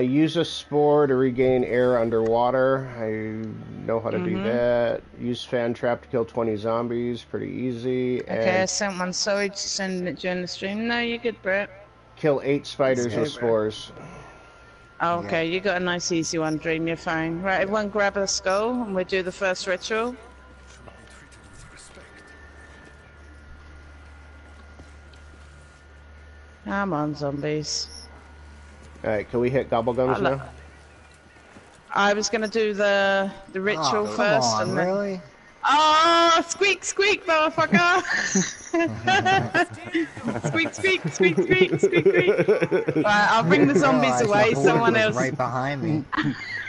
Use a spore to regain air underwater. I know how to do that. Use fan trap to kill 20 zombies. Pretty easy. Okay, and I sent one. Sorry to send it during the stream. No, you're good, Brett. Kill 8 spiders with spores. Oh, okay, you got a nice easy one, Dream. You're fine. Right, everyone grab a skull and we'll do the first ritual. Come on, zombies. Alright, can we hit Gobblegums now? I was gonna do the ritual first and then... Really? Oh, squeak, squeak, motherfucker! Squeak, squeak, squeak, squeak, squeak, squeak. Right, I'll bring the zombies away, someone else... right behind me.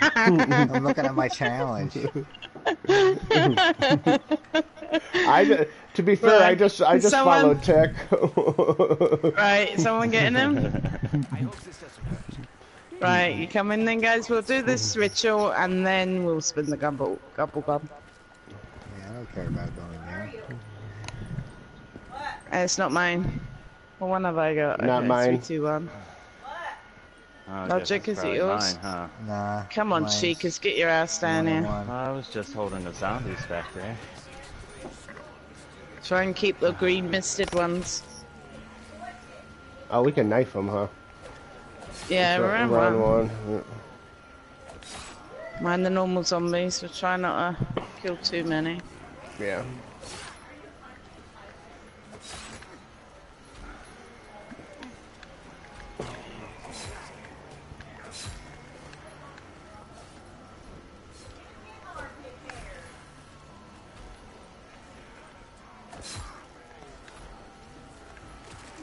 I'm looking at my challenge. To be fair, right. I just someone... followed Tech. Right, someone getting him? I hope this doesn't hurt. Right, you come in then, guys. We'll do this ritual and then we'll spin the Gobblegum. Yeah, I don't care about going there. It's not mine. Well, one have I got? Not mine. 3, 2, 1. Oh, Logic, is it yours? Mine, huh? Nah. Come on, Cheeks, get your ass down here. I was just holding the zombies back there. Try and keep the green misted ones. Oh, we can knife them, huh? Yeah, remember. Round one. Yeah. Mind the normal zombies, so try not to kill too many. Yeah.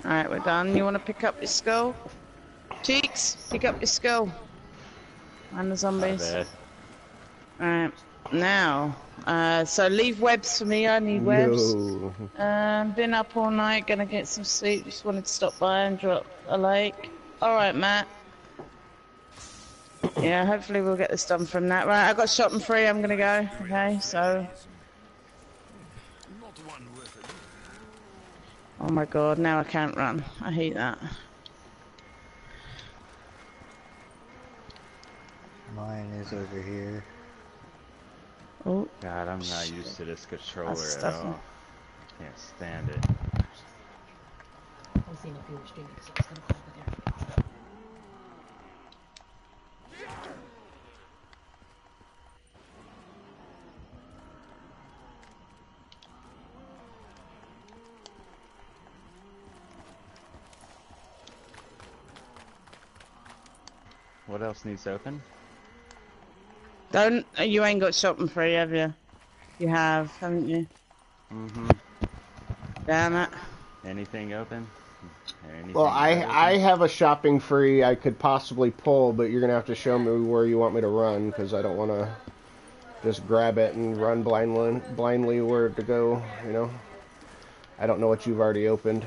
Alright, we're done. You want to pick up your skull? Cheeks, pick up your skull. And the zombies. Alright, now. So leave webs for me, I need webs. No. Been up all night, gonna get some sleep. Just wanted to stop by and drop a like. Alright, Matt. Yeah, hopefully we'll get this done from that. Right, I got Shopping Free, I'm gonna go. Okay, so... Oh my god, now I can't run. I hate that. Mine is over here. Oh god, I'm not used to this controller at all. Can't stand it. What else needs to open? Don't you ain't got Shopping Free, have you? You have, haven't you? Mhm. Damn it. Anything open? Anything open? I have a Shopping Free I could possibly pull, but you're gonna have to show me where you want me to run, because I don't want to just grab it and run blindly where to go. You know, I don't know what you've already opened.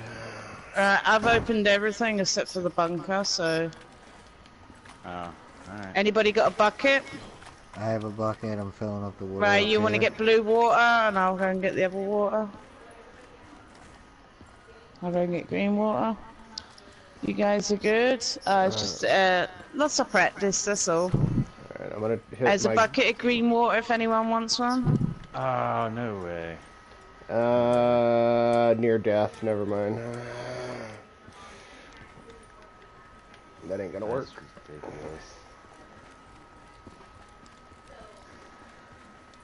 I've opened everything except for the bunker, so. Oh, all right. Anybody got a bucket? I have a bucket, I'm filling up the water. Right, you want to get blue water, and I'll go and get the other water. I'll go and get green water. You guys are good. It's just lots of practice, that's all. Alright, I'm gonna hit There's a bucket of green water if anyone wants one. Oh, no way. Near death, never mind. That ain't gonna work.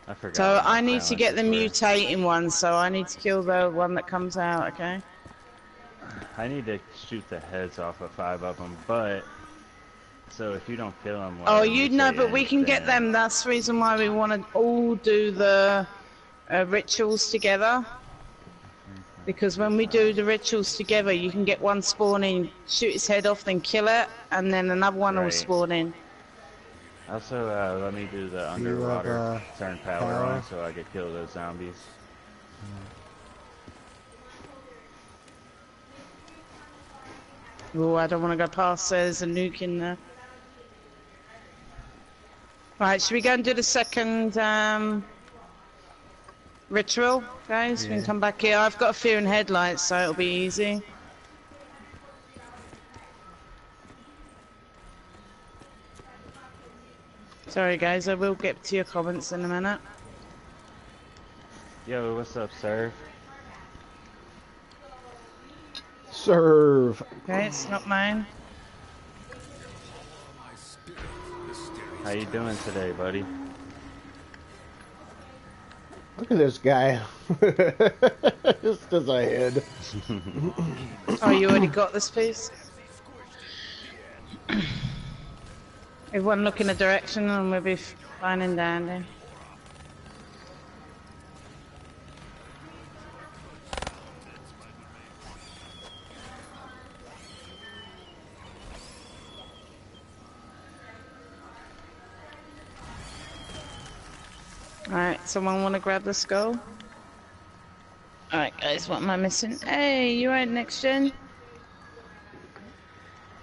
I forgot. So I need to get the mutating one, so I need to kill the one that comes out, okay? I need to shoot the heads off of 5 of them, but... So if you don't kill them... Oh, you know, but we can get them. That's the reason why we want to all do the rituals together. Because when we do the rituals together, you can get one spawn in, shoot its head off, then kill it, and then another one will spawn in. Also, let me do the underwater, turn power on so I can kill those zombies. Oh, I don't want to go past there. There's a nuke in there. Right, should we go and do the second ritual, guys? Yeah. We can come back here. I've got a Fear in the Headlights, so it'll be easy. Sorry guys, I will get to your comments in a minute. Yo, what's up, Serf? Serve. Okay, it's not mine. How you doing today, buddy? Look at this guy. This does a head. Oh, you already got this piece? Everyone look in a direction and we'll be fine and dandy. Alright, someone want to grab the skull? Alright guys, what am I missing? Hey, you ain't next gen?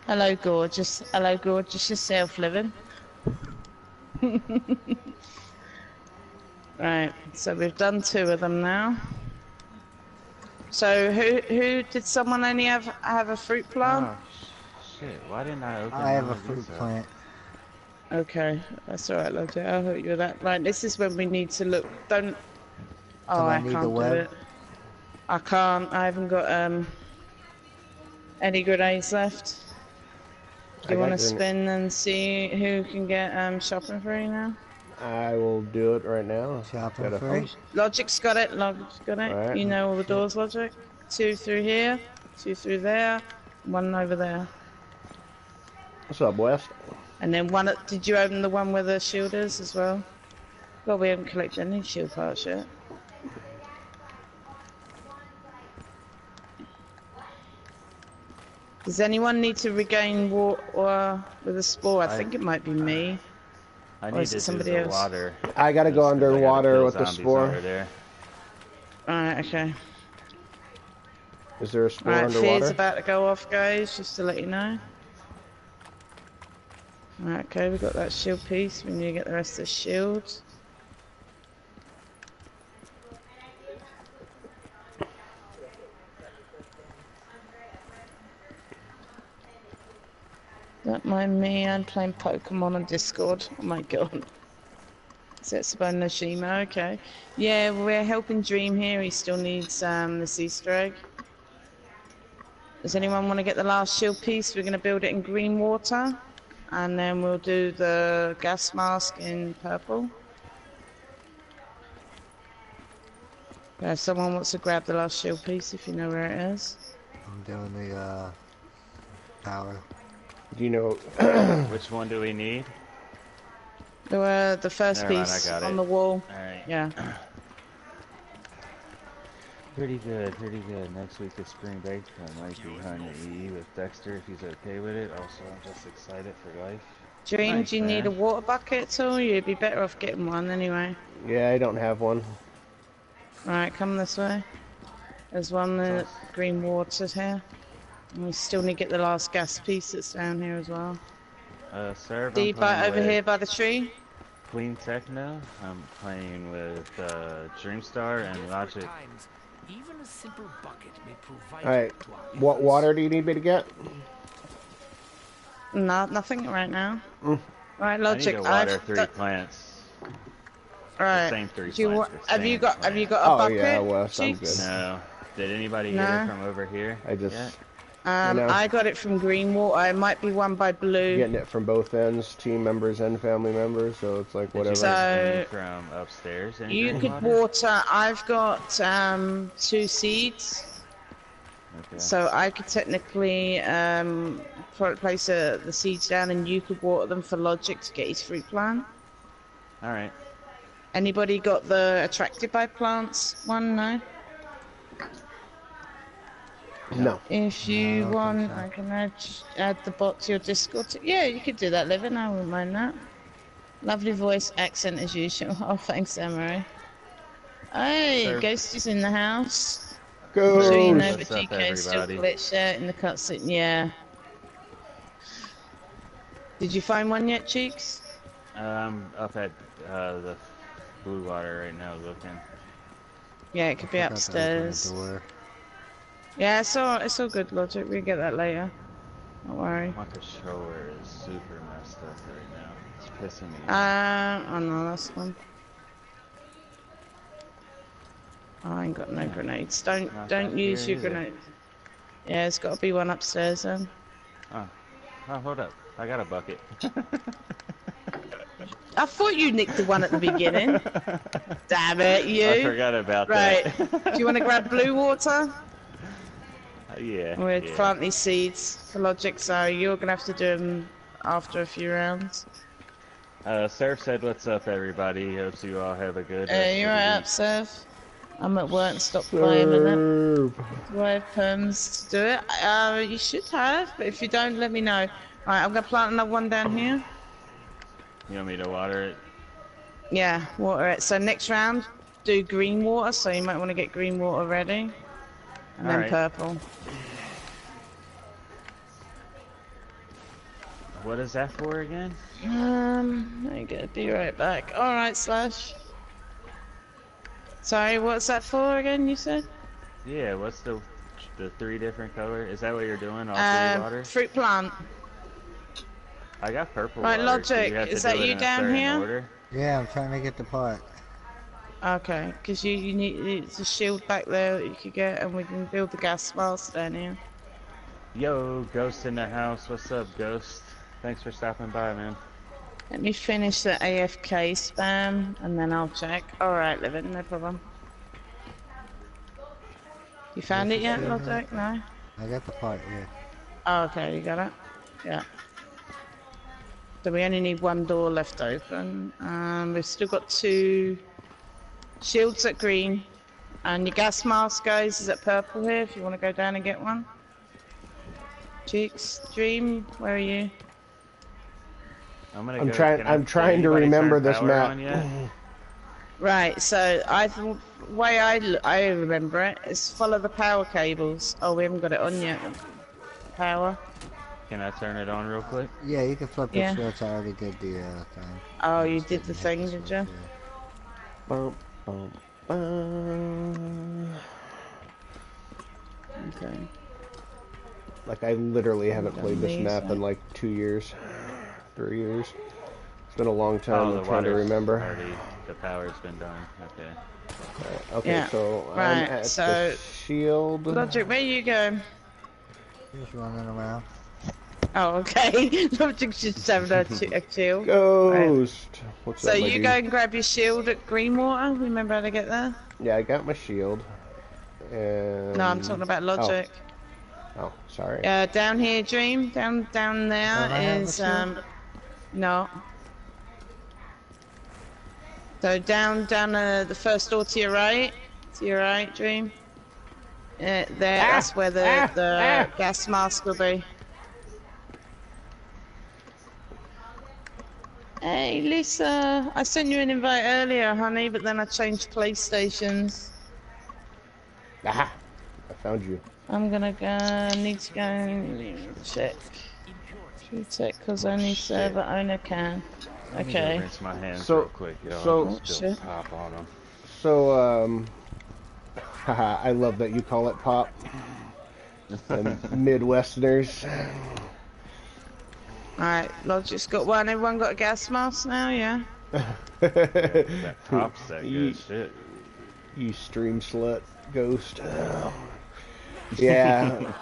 Hello gorgeous. Hello gorgeous yourself, Livin. Right, so we've done two of them now. So who did someone only have a fruit plant? Oh, shit, why didn't I open I have a fruit plant. Okay, that's alright, Logic. I'll help you with that. Right, this is when we need to look. Don't. Oh, I can't do it. I can't. I haven't got any grenades left. Do you want to spin and see who can get shopping free now? I will do it right now. Shopping free. Logic's got it. Logic's got it. Right. You know all the doors, Logic. Two through here. Two through there. One over there. What's up, West? And then one, did you open the one where the shield is as well? Well, we haven't collected any shield parts yet. Does anyone need to regain water with a spore? I think it might be me. I need to do the water. I gotta go underwater with the spore. Alright, okay. Is there a spore underwater? Alright, Fear's about to go off, guys, just to let you know. Right, okay, we got that shield piece. We need to get the rest of the shield. Don't mind me, I'm playing Pokemon on Discord. Oh my god. Setsuba Noshima, okay. Yeah, we're helping Dream here. He still needs this Easter egg. Does anyone want to get the last shield piece? We're going to build it in green water. And then we'll do the gas mask in purple. Yeah, if someone wants to grab the last shield piece, if you know where it is. I'm doing the power. Do you know which one do we need? The first piece on the wall. All right. Yeah. Pretty good, pretty good. Next week is spring break. I might be hunting EE with Dexter if he's okay with it. Also, I'm just excited for life. Dream, do you need a water bucket at all? You'd be better off getting one anyway. Yeah, I don't have one. Alright, come this way. There's one in green water here. And we still need to get the last gas piece that's down here as well. Sir, D over here by the tree. Queen Techno. I'm playing with Dreamstar and Logic. Even a simple bucket may provide. All right, what water do you need me to get? No, nothing right now. All right, Logic. I need to water three plants. All right. The same three plants. Have you got a bucket? Oh yeah, well, sounds good. No. Did anybody hear it from over here? I just. Yeah. I got it from green water. It might be one by blue. You're getting it from both ends, team members and family members, so it's like whatever. So from upstairs. And you could water. I've got two seeds, okay. So I could technically place the seeds down, and you could water them for Logic to get his fruit plant. All right. Anybody got the attracted by plants one? No. No. If you want, I can add the bot to your Discord. Yeah, you could do that, Livin. I wouldn't mind that. Lovely voice, accent as usual. Oh, thanks, Emery. Hey, Surf. Ghost is in the house. Ghost. So you know, but GK's still glitched in the cutscene. Yeah. Did you find one yet, Cheeks? I'm up at the blue water right now looking. Yeah, it could be upstairs. Yeah, it's all good, Logic. We'll get that later. Don't worry. My controller is super messed up right now. It's pissing me off. Oh no, that's one. I ain't got no grenades. Don't use your grenades. Yeah, there's got to be one upstairs then. Oh. Oh, hold up. I got a bucket. I thought you nicked the one at the beginning. Damn it, you. I forgot about that. Right. Do you want to grab blue water? Yeah. We're planting these seeds for Logic, so you're going to have to do them after a few rounds. Serf said, what's up, everybody? Hopes you all have a good day. You're right up, Serf. I'm at work, stop playing a minute. Do I have perms to do it? You should have, but if you don't, let me know. Alright, I'm gonna plant another one down here. You want me to water it? Yeah, water it. So next round, do green water, so you might want to get green water ready. And then purple. What is that for again? I gotta be right back. Alright, Slash. Sorry, what's that for again, you said? Yeah, what's the three different colors? Is that what you're doing, all three water? Fruit plant. I got purple water. Right, Logic, is that you down here? Yeah, I'm trying to get the pot. Okay, because you need, there's a shield back there that you could get, and we can build the gas mask down here. Yo, Ghost in the house. What's up, Ghost? Thanks for stopping by, man. Let me finish the AFK spam, and then I'll check. Alright, Livin, no problem. You found it yet, Logic? No? I got the part, yeah. Oh, okay, you got it? Yeah. So we only need one door left open. We've still got two shields at green. And your gas mask, guys, is at purple here, if you want to go down and get one. Cheeks, Dream, where are you? I'm trying to remember this map. Right, so the way I remember it is follow the power cables. Oh, we haven't got it on yet. Power. Can I turn it on real quick? Yeah, you can flip the switch. I already did the thing. Oh, you did the thing, did you? Boom, boom, boom. Okay. Like I literally haven't played this map in like 2 years. 3 years. It's been a long time. I'm trying to remember. Already, the power's been done. Okay. Okay. Yeah. So I'm at the shield. Logic, where you go? Just running around. Oh, okay. Logic just having a shield. Ghost. Right. What's so you go and grab your shield at Greenwater. Remember how to get there? Yeah, I got my shield. And... No, I'm talking about Logic. Oh, sorry. Down here, Dream. Down there is No. So down the first door to your right. To your right, Dream. There, that's where the gas mask will be. Hey, Lisa. I sent you an invite earlier, honey, but then I changed PlayStations. Aha! I found you. I'm gonna go. Need to go check. Check because only server owner can. Okay. Rinse my hands real quick, y'all. So pop on them. So haha, I love that you call it pop. Midwesterners. All right, Logic's got one. Everyone got a gas mask now, yeah. That pop's that good shit. You stream slut, Ghost. Oh. Yeah.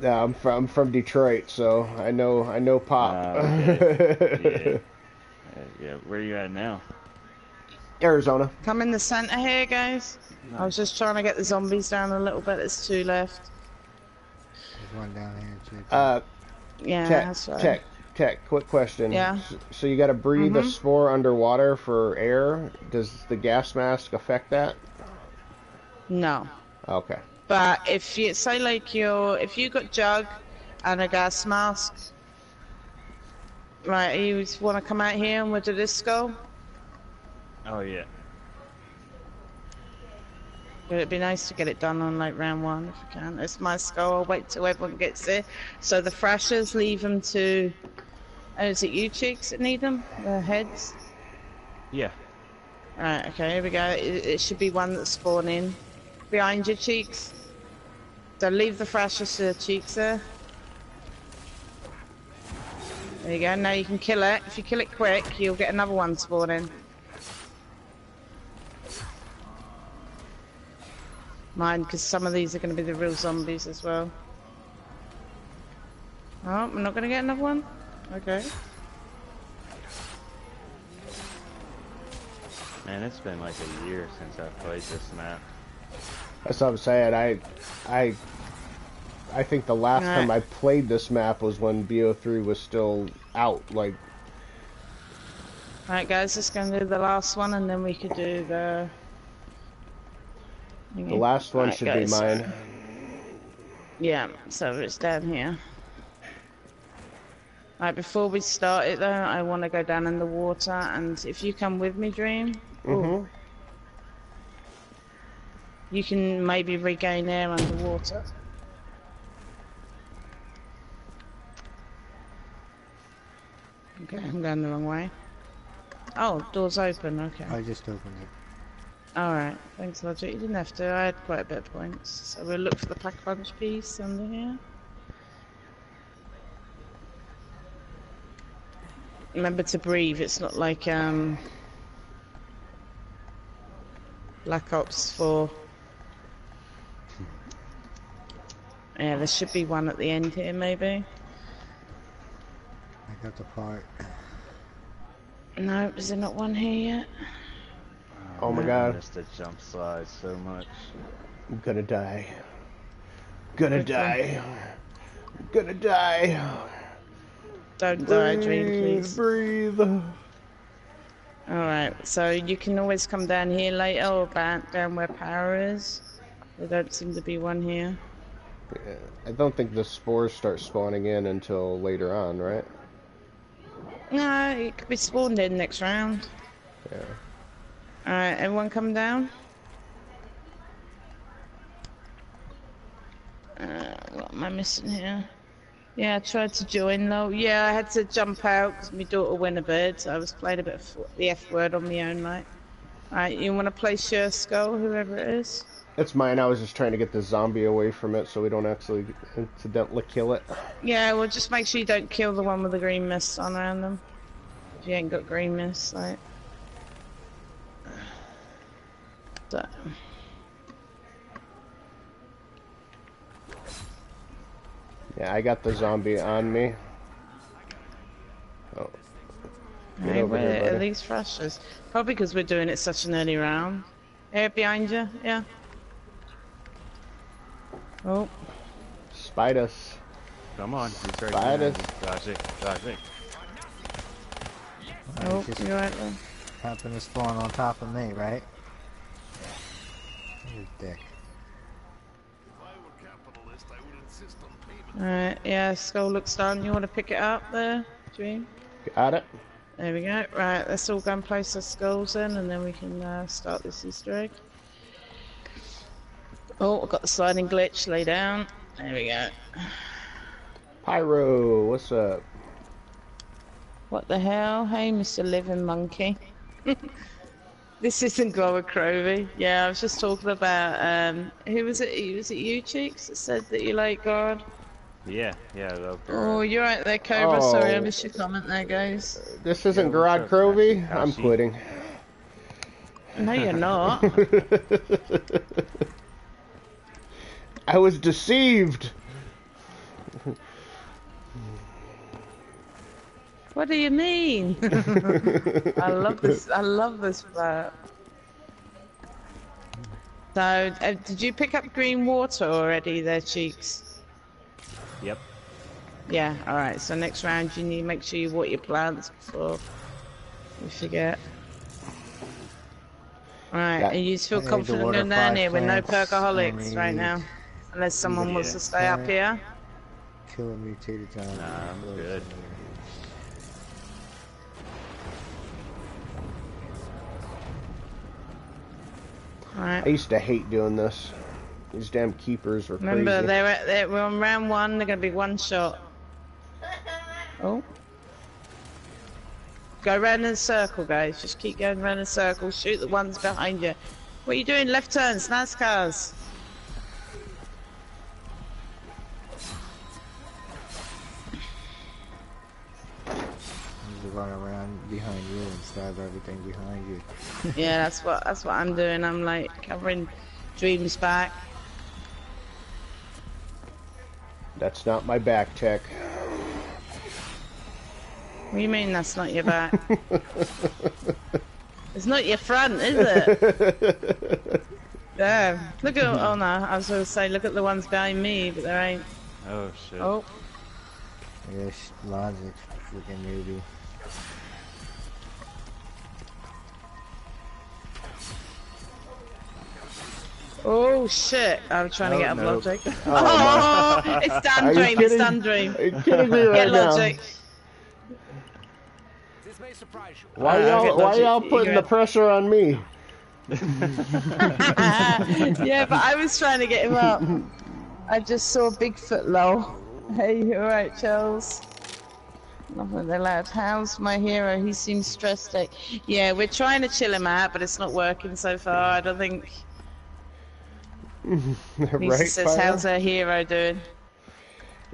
No, I'm from Detroit, so I know pop. Okay. Yeah. Where are you at now? Arizona. Come in the center here, guys. Nice. I was just trying to get the zombies down a little bit. There's two left. There's one down here too. Yeah. Tech. Quick question. Yeah. So you got to breathe a spore underwater for air. Does the gas mask affect that? No. Okay. But if you say like if you got Jug and a gas mask, right? You want to come out here and we'll do this disco? Oh yeah. Would it be nice to get it done on like round one if you can? It's my skull. I'll wait till everyone gets there. So the freshers, leave them to. Is it you Cheeks that need them? The heads. Yeah. All right. Okay. Here we go. It should be one that's spawning behind your Cheeks. So leave the freshers to the Cheeks there. There you go, now you can kill it. If you kill it quick, you'll get another one spawning. Mind, because some of these are going to be the real zombies as well. Oh, I'm not going to get another one? Okay. Man, it's been like a year since I've played this map. That's what I'm saying. I think the last time I played this map was when BO3 was still out, like... Alright guys, just gonna do the last one and then we could do the... The last one should be mine. Yeah, so it's down here. Alright, before we start it though, I want to go down in the water, and if you come with me, Dream... Mm-hmm. You can maybe regain air underwater. Okay, I'm going the wrong way. Oh, door's open, okay. I just opened it. Alright, thanks Logic. You didn't have to, I had quite a bit of points. So we'll look for the pack punch piece under here. Remember to breathe, it's not like Black Ops 4. Yeah, there should be one at the end here maybe. I got the part. No, is there not one here yet? Oh my god. I missed the jump slide so much. I'm gonna die. Gonna die. Don't die, Dream, please. Breathe. Alright, so you can always come down here later or back down where power is. There don't seem to be one here. Yeah, I don't think the spores start spawning in until later on, right? No, it could be spawned in next round. Yeah. Alright, everyone come down? What am I missing here? Yeah, I tried to join though. Yeah, I had to jump out because my daughter went to bed. So I was playing a bit of the F word on my own, like. Alright, you want to place your skull, whoever it is? It's mine, I was just trying to get the zombie away from it so we don't actually incidentally kill it. Yeah, well just make sure you don't kill the one with the green mist on around them. If you ain't got green mist, like... So... Yeah, I got the zombie on me. Oh. Hey, where are these thrashers? Probably because we're doing it such an early round. Here, behind you, yeah. Oh. Spite us. Come on. Spite us. Logic. Oh, you're right there. Happened to spawn on top of me, right? You dick. Alright, yeah, skull looks done. You want to pick it up there, Dream? Got it. There we go. Right, let's all go and place our skulls in and then we can start this Easter egg. Oh, I've got the sliding glitch, lay down. There we go. Pyro, what's up? What the hell? Hey, Mr. Livin Monkey. This isn't Gorod Crovy. Yeah, I was just talking about, who was it? Was it you, Cheeks, that said that you like God? Yeah, that was Gorod. Oh, you're right there, Cobra. Oh. Sorry, I missed your comment there, guys. This isn't Gorod Crovy? I'm quitting. No, you're not. I was deceived! What do you mean? I love this part. So, did you pick up green water already there, Cheeks? Yep. Yeah, alright, so next round you need to make sure you water your plants before you forget. Alright, yeah. And you feel confident in down here with no Perk-a-Holics right now? Unless someone wants to stay up here. Kill a mutated time. Nah, I'm good. Right. I used to hate doing this. These damn keepers were crazy. Remember, we're on round one, they're going to be one shot. Oh. Go round in a circle, guys. Just keep going round in a circle. Shoot the ones behind you. What are you doing? Left turns, NASCARs. around behind you and stab everything behind you. Yeah, that's what I'm doing. I'm like covering Dream's back. That's not my back, Tech. What do you mean that's not your back? It's not your front, is it? Damn. Look at, oh no, I was going to say look at the ones behind me, but there ain't. Oh shit. Oh. Yes, Logic's freaking newbie. Oh shit, I'm trying to get up Logic. Oh, oh, it's done, Dream, it's done, Dream. Are you kidding me right now? Logic. Why y'all putting the pressure on me? Yeah, but I was trying to get him up. I just saw Bigfoot lol. Hey, alright, Charles. Nothing allowed. How's my hero? He seems stressed out. Yeah, we're trying to chill him out, but it's not working so far, I don't think. Lisa says, how's our hero doing?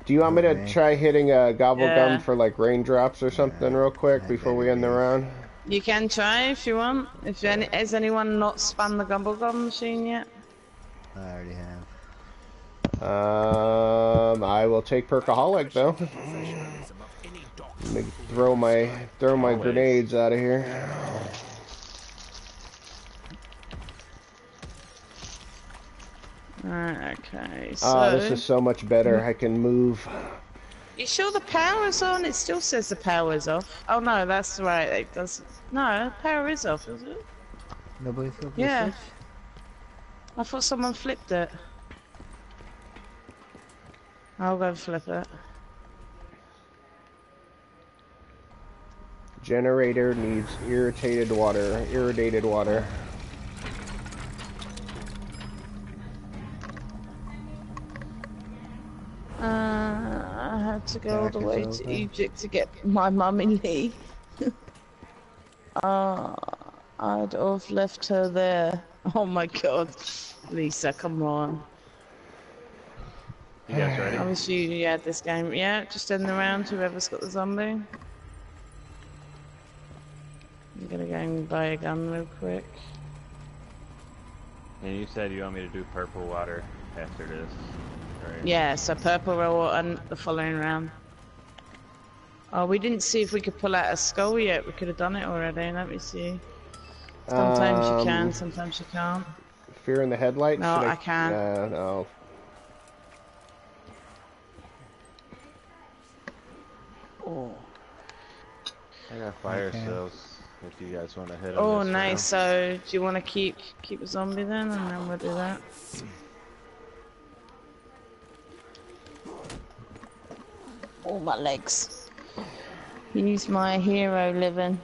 Do you want me to try hitting a Gobblegum for like Raindrops or something real quick before we end the round? You can try if you want. If has anyone not spun the Gobblegum machine yet? I already have. I will take Perkaholic though. Let me throw my grenades out of here. Alright, okay, so... Oh, this is so much better, I can move. You sure the power's on? It still says the power's off. Oh no, that's right, it doesn't... No, power is off, is it? Nobody flipped the switch? I thought someone flipped it. I'll go and flip it. Generator needs irridated water. I had to go all the way to Egypt to get my mummy Lee. I'd have left her there. Oh my god. Lisa, come on. You guys ready? I wish you had this game. Yeah, just end the round, whoever's got the zombie. I'm gonna go and buy a gun real quick. And you said you want me to do purple water after this. Yeah, so purple roll on the following round. Oh, we didn't see if we could pull out a skull yet. We could have done it already. Let me see. Sometimes you can, sometimes you can't. Fear in the Headlights? No, I can't. No. Oh. I got fire cells if you guys want to hit on this nice. Round. So, do you want to keep a zombie then? And then we'll do that. All my legs. Use my hero, Livin.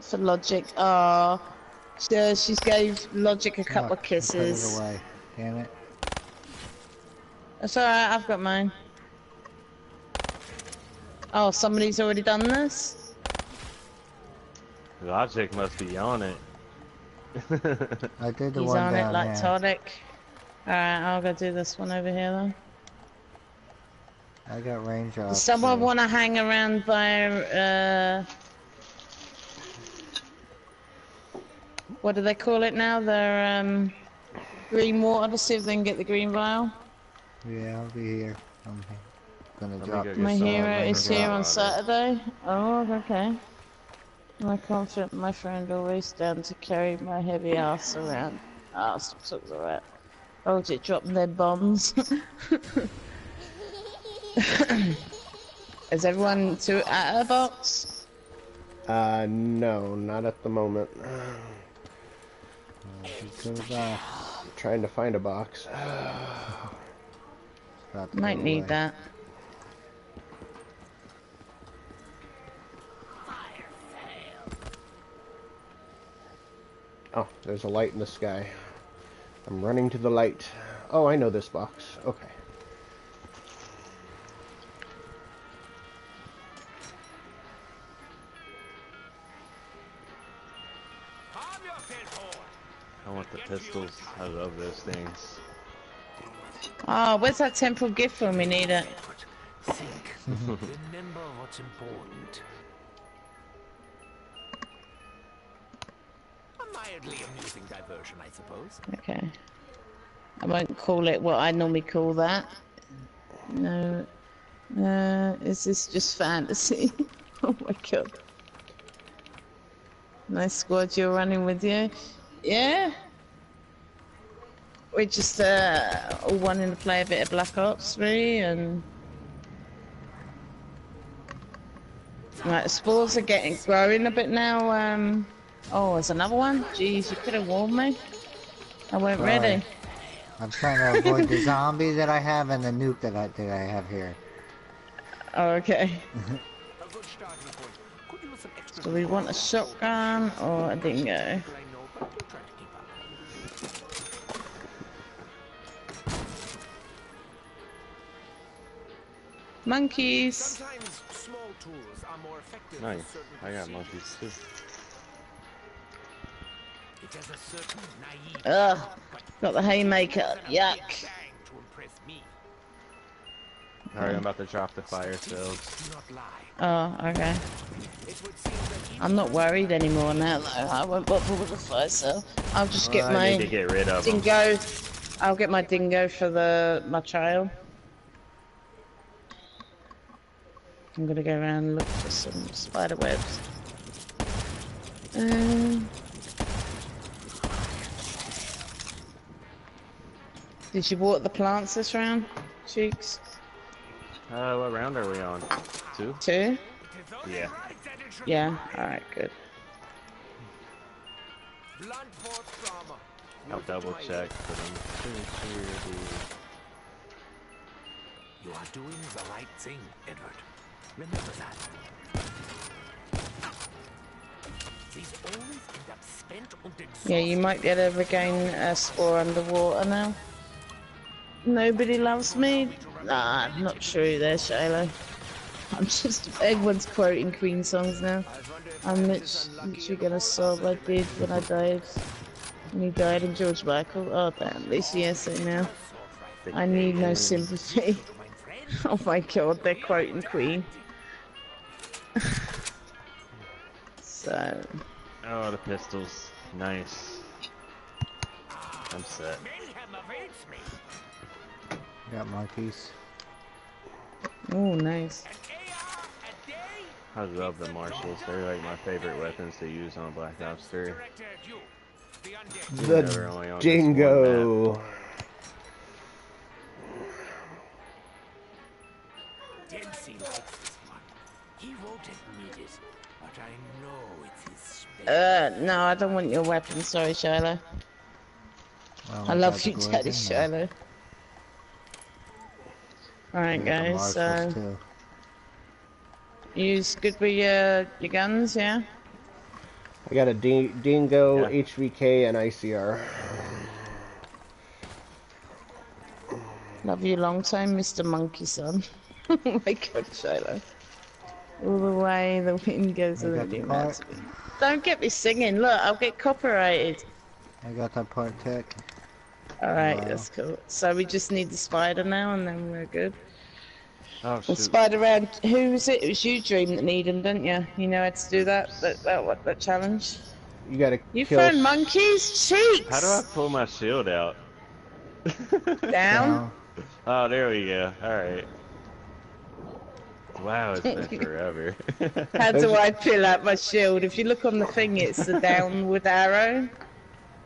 For Logic. Ah, oh, she gave Logic a couple of kisses. Away. Damn it. That's alright, I've got mine. Oh, somebody's already done this? Logic must be on it. I did the He's one on down it like Todic. Alright, I'll go do this one over here then. I got Raindrops. Does someone want to hang around by, what do they call it now? Their, green water to see if they can get the green vial? Yeah, I'll be here. I'm gonna drop My hero is here on Saturday. Oh, okay. My confident, my friend, always down to carry my heavy ass around. Ah, something's alright. Oh, did it drop their bombs? Is everyone out of box? No, not at the moment. I'm trying to find a box. Might need that. Oh, there's a light in the sky. I'm running to the light. Oh, I know this box. Okay. I want the pistols. I love those things. Oh, where's that temple gift when we need it? Think. Remember what's important. A mildly amusing diversion, I suppose. Okay. I won't call it what I normally call that. No. Is this just fantasy? Oh my god. Nice squad you're running with you. Yeah. We're just all wanting to play a bit of Black Ops 3 and... Right, the spores are growing a bit now. Oh, there's another one? Jeez, you could have warned me. I weren't ready. I'm trying to avoid the zombie that I have and the nuke that I have here. Oh, okay. So we want a shotgun or a dingo? Monkeys! Nice, I got monkeys too. Ugh, got the haymaker, yuck. Alright, I'm about to drop the fire cells. Oh, okay. I'm not worried anymore now though, I won't bother with the fire cell. I'll just get my need to get rid of dingo. Them. I'll get my dingo for my child. I'm gonna go around and look for some spider webs. Did you water the plants this round, Cheeks? What round are we on? Two? Two? Yeah. Yeah, alright, good. I'll double check, but I'm pretty sure you are doing the right thing, Edward. Remember that. These always end up spent on the... Yeah, you might get to regain a spore underwater now. Nobody loves me? Nah, not true there, Shiloh. I'm just... Everyone's quoting Queen songs now. I'm literally gonna sob I did when I died. When he died in George Michael. Oh damn, Lisa, yes, I know. I need no sympathy. Oh my god, they're quoting Queen. So... Oh, the pistols. Nice. I'm set. Got monkeys. Oh, nice. I love the marshals. They're like my favorite weapons to use on Black Ops 3. The dingo! No, I don't want your weapon, sorry, Shiloh. Well, I love you, Daddy Shiloh. Alright, guys, so... You's good with your guns, yeah? I got a dingo, yeah. HVK, and ICR. Love you long time, Mr. Monkey Son. Oh my god, Shiloh. All the way the wind goes to the new mountain. Don't get me singing, look, I'll get copyrighted. I got that part tech. Alright, that's cool. So we just need the spider now and then we're good. Oh, shoot. The spider round, who was it? It was you, Dream, that needed him, didn't you? You know how to do that challenge? You gotta found monkeys? Cheeks! How do I pull my shield out? Down? Oh, there we go, alright. Wow, it's been forever. How do I peel out my shield? If you look on the thing, it's the downward arrow.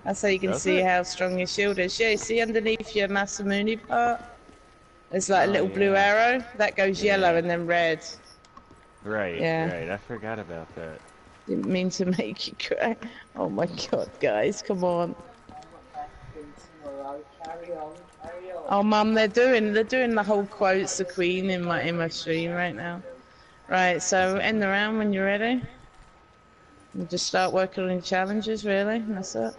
That's how you can see how strong your shield is. Yeah, you see underneath your Masamuni part? There's like a little blue arrow. That goes yellow and then red. Right, right. I forgot about that. Didn't mean to make you cry. Oh my god, guys, come on. Oh mum, they're doing the whole quotes of Queen in my stream right now. Right, so end the round when you're ready. And just start working on challenges, really. That's it.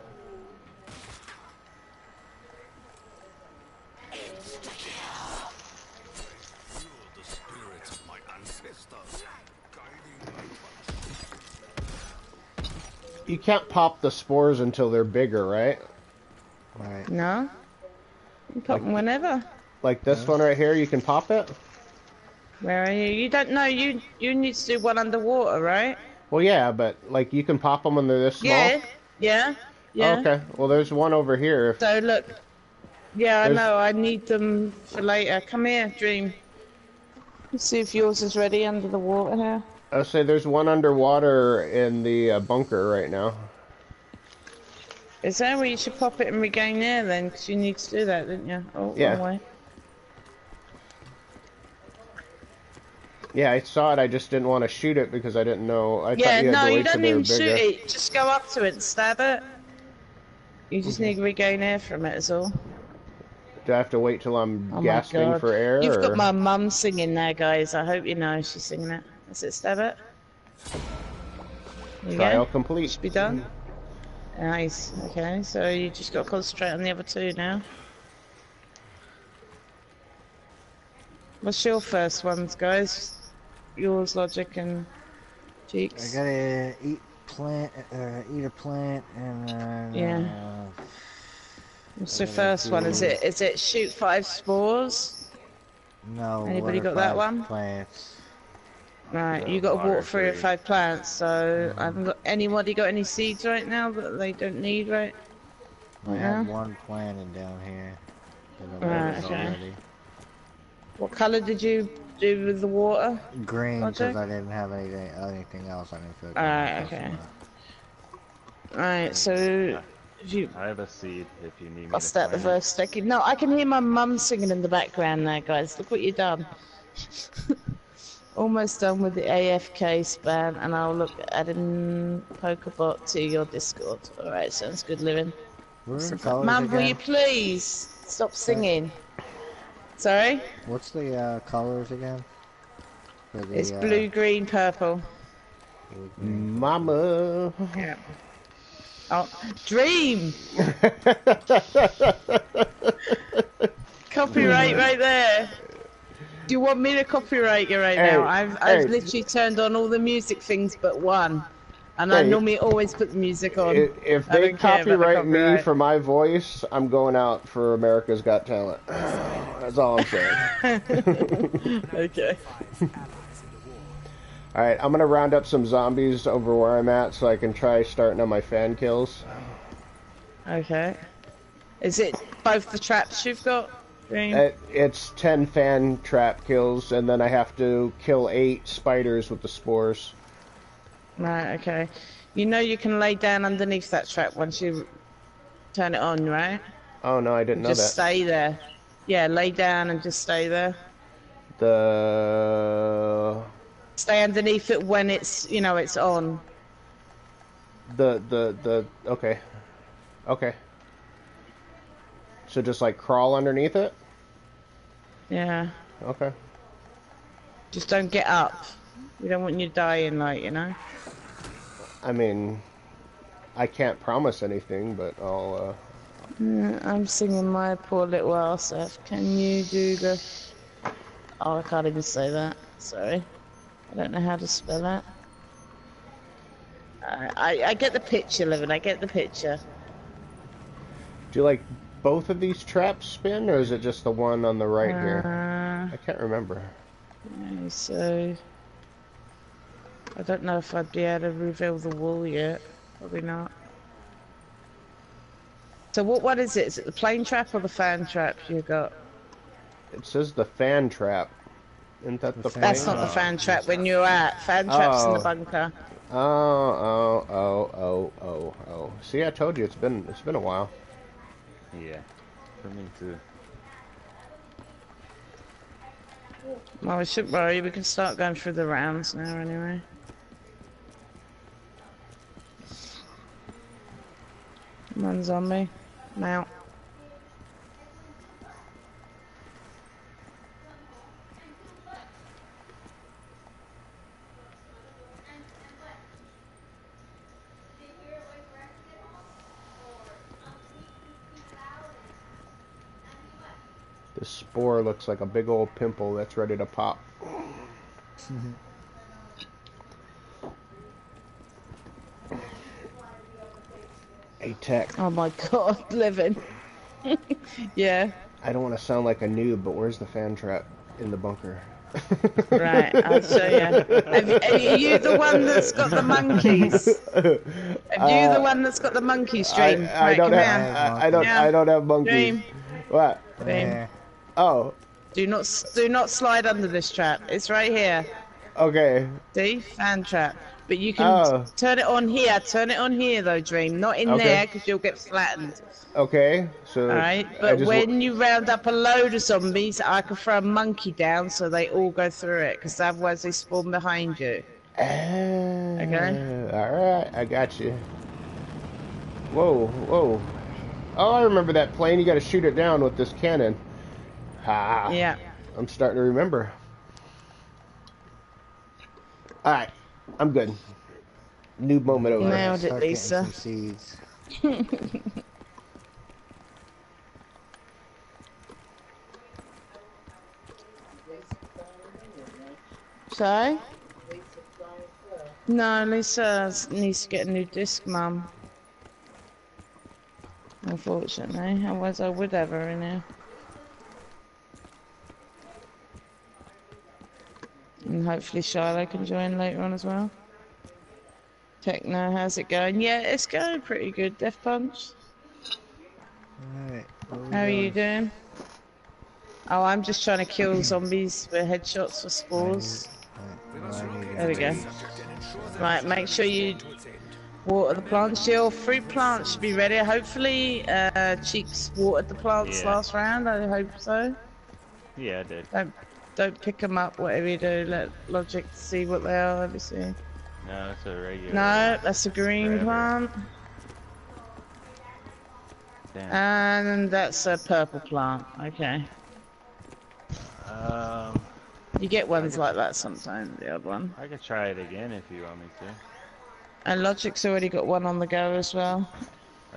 You can't pop the spores until they're bigger, right? Right. No. You pop them whenever. Like this one right here, you can pop it? Where are you? You don't know, you need to do one underwater, right? Well, yeah, but like you can pop them when they're this small? Yeah, Yeah? Yeah. Oh, okay. Well, there's one over here. So, look. Yeah, there's... I know. I need them for later. Come here, Dream. Let's see if yours is ready under the water here. I'll say there's one underwater in the bunker right now. Is there where you should pop it and regain there then? Because you need to do that, didn't you? Oh, yeah. Wrong way. Yeah, I saw it. I just didn't want to shoot it because I didn't know. I yeah, you no, you don't even shoot it. Just go up to it and stab it. You just need to regain air from it, is all. Do I have to wait till I'm gasping for air? You've got my mum singing there, guys. I hope you know she's singing it. That's it, stab it. There Trial complete. Should be done. Nice. Okay, so you just got to concentrate on the other two now. What's your first ones, guys? Yours, Logic, and Cheeks. I gotta eat a plant, and then, yeah. What's your first one? Is it shoot 5 spores? No. Anybody got that one? Plants. Right, you got to walk through your 5 plants. So I haven't got anybody got any seeds right now that they don't need, right? I have one plant in down here. Right. Okay. Already. What color did you do with the water? Green, because I didn't have anything else I didn't put. Alright, okay. Alright, so... I have a seed if you need me. I'll start the first sticky. No, I can hear my mum singing in the background there, guys. Look what you've done. Almost done with the AFK span, and I'll look at adding Pokebot to your Discord. Alright, sounds good, Livin. Mum, will you please stop singing? Sorry? What's the colors again? The, it's blue, green, purple. Mama! Yeah. Oh, Dream! Copyright right there! Do you want me to copyright you right now? I've literally turned on all the music things but one. And I normally always put the music on. If they copyright me for my voice, I'm going out for America's Got Talent. That's all I'm saying. Okay. Alright, I'm going to round up some zombies over where I'm at so I can try starting on my fan kills. Okay. Is it both the traps you've got? It's 10 fan trap kills, and then I have to kill 8 spiders with the spores. Right, okay. You know you can lay down underneath that trap once you turn it on, right? Oh, no, I didn't know that. Just stay there. Yeah, lay down and just stay there. Stay underneath it when it's, you know, it's on. Okay. Okay. So just, like, crawl underneath it? Yeah. Okay. Just don't get up. We don't want you dying, like, you know? I mean, I can't promise anything, but I'll, I'm singing my poor little ass off. Can you do the... Oh, I can't even say that. Sorry. I don't know how to spell that. I get the picture, Livin. I get the picture. Do you like both of these traps spin, or is it just the one on the right here? I can't remember. Okay, so... I don't know if I'd be able to reveal the wall yet. Probably not. So what one is it? Is it the plane trap or the fan trap you got? It says the fan trap. Isn't that the fan? That's not the fan trap when you're at. Fan trap's in the bunker. Oh. See, I told you it's been a while. Yeah. For me too. Well, we shouldn't worry. We can start going through the rounds now anyway. Come on, zombie. I'm out. The spore looks like a big old pimple that's ready to pop. Apex. Oh my god, Livin. Yeah. I don't want to sound like a noob, but where's the fan trap in the bunker? Right, I'll show you. Are you the one that's got the monkeys? Are you the one that's got the monkey stream? I don't have monkeys. Dream. What? Dream. Oh. Do not slide under this trap. It's right here. Okay. See? Fan trap. But you can turn it on here. Turn it on here, though, Dream. Not in there, because you'll get flattened. Okay. So. All right. But when you round up a load of zombies, I can throw a monkey down so they all go through it, because otherwise they spawn behind you. Okay. All right. I got you. Whoa, whoa. Oh, I remember that plane. You got to shoot it down with this cannon. Ah, yeah. I'm starting to remember. All right. I'm good. New moment over. Nailed it, Lisa. Sorry? No, Lisa needs to get a new disc, Mum. Unfortunately, otherwise I would have her in here. And hopefully Shiloh can join later on as well. Techno, how's it going? Yeah, it's going pretty good, Death Punch. Alright. How are you doing? Oh, I'm just trying to kill zombies with headshots for spores. There we go. Right, make sure you water the plants. Your fruit plants should be ready. Hopefully Cheeks watered the plants last round, I hope so. Yeah, I did. Don't pick them up, whatever you do. Let Logic see what they are, obviously. No, that's a regular. No, that's a green plant. Damn. And that's a purple plant, okay. You get ones like that sometimes, the odd one. I could try it again if you want me to. And Logic's already got one on the go as well.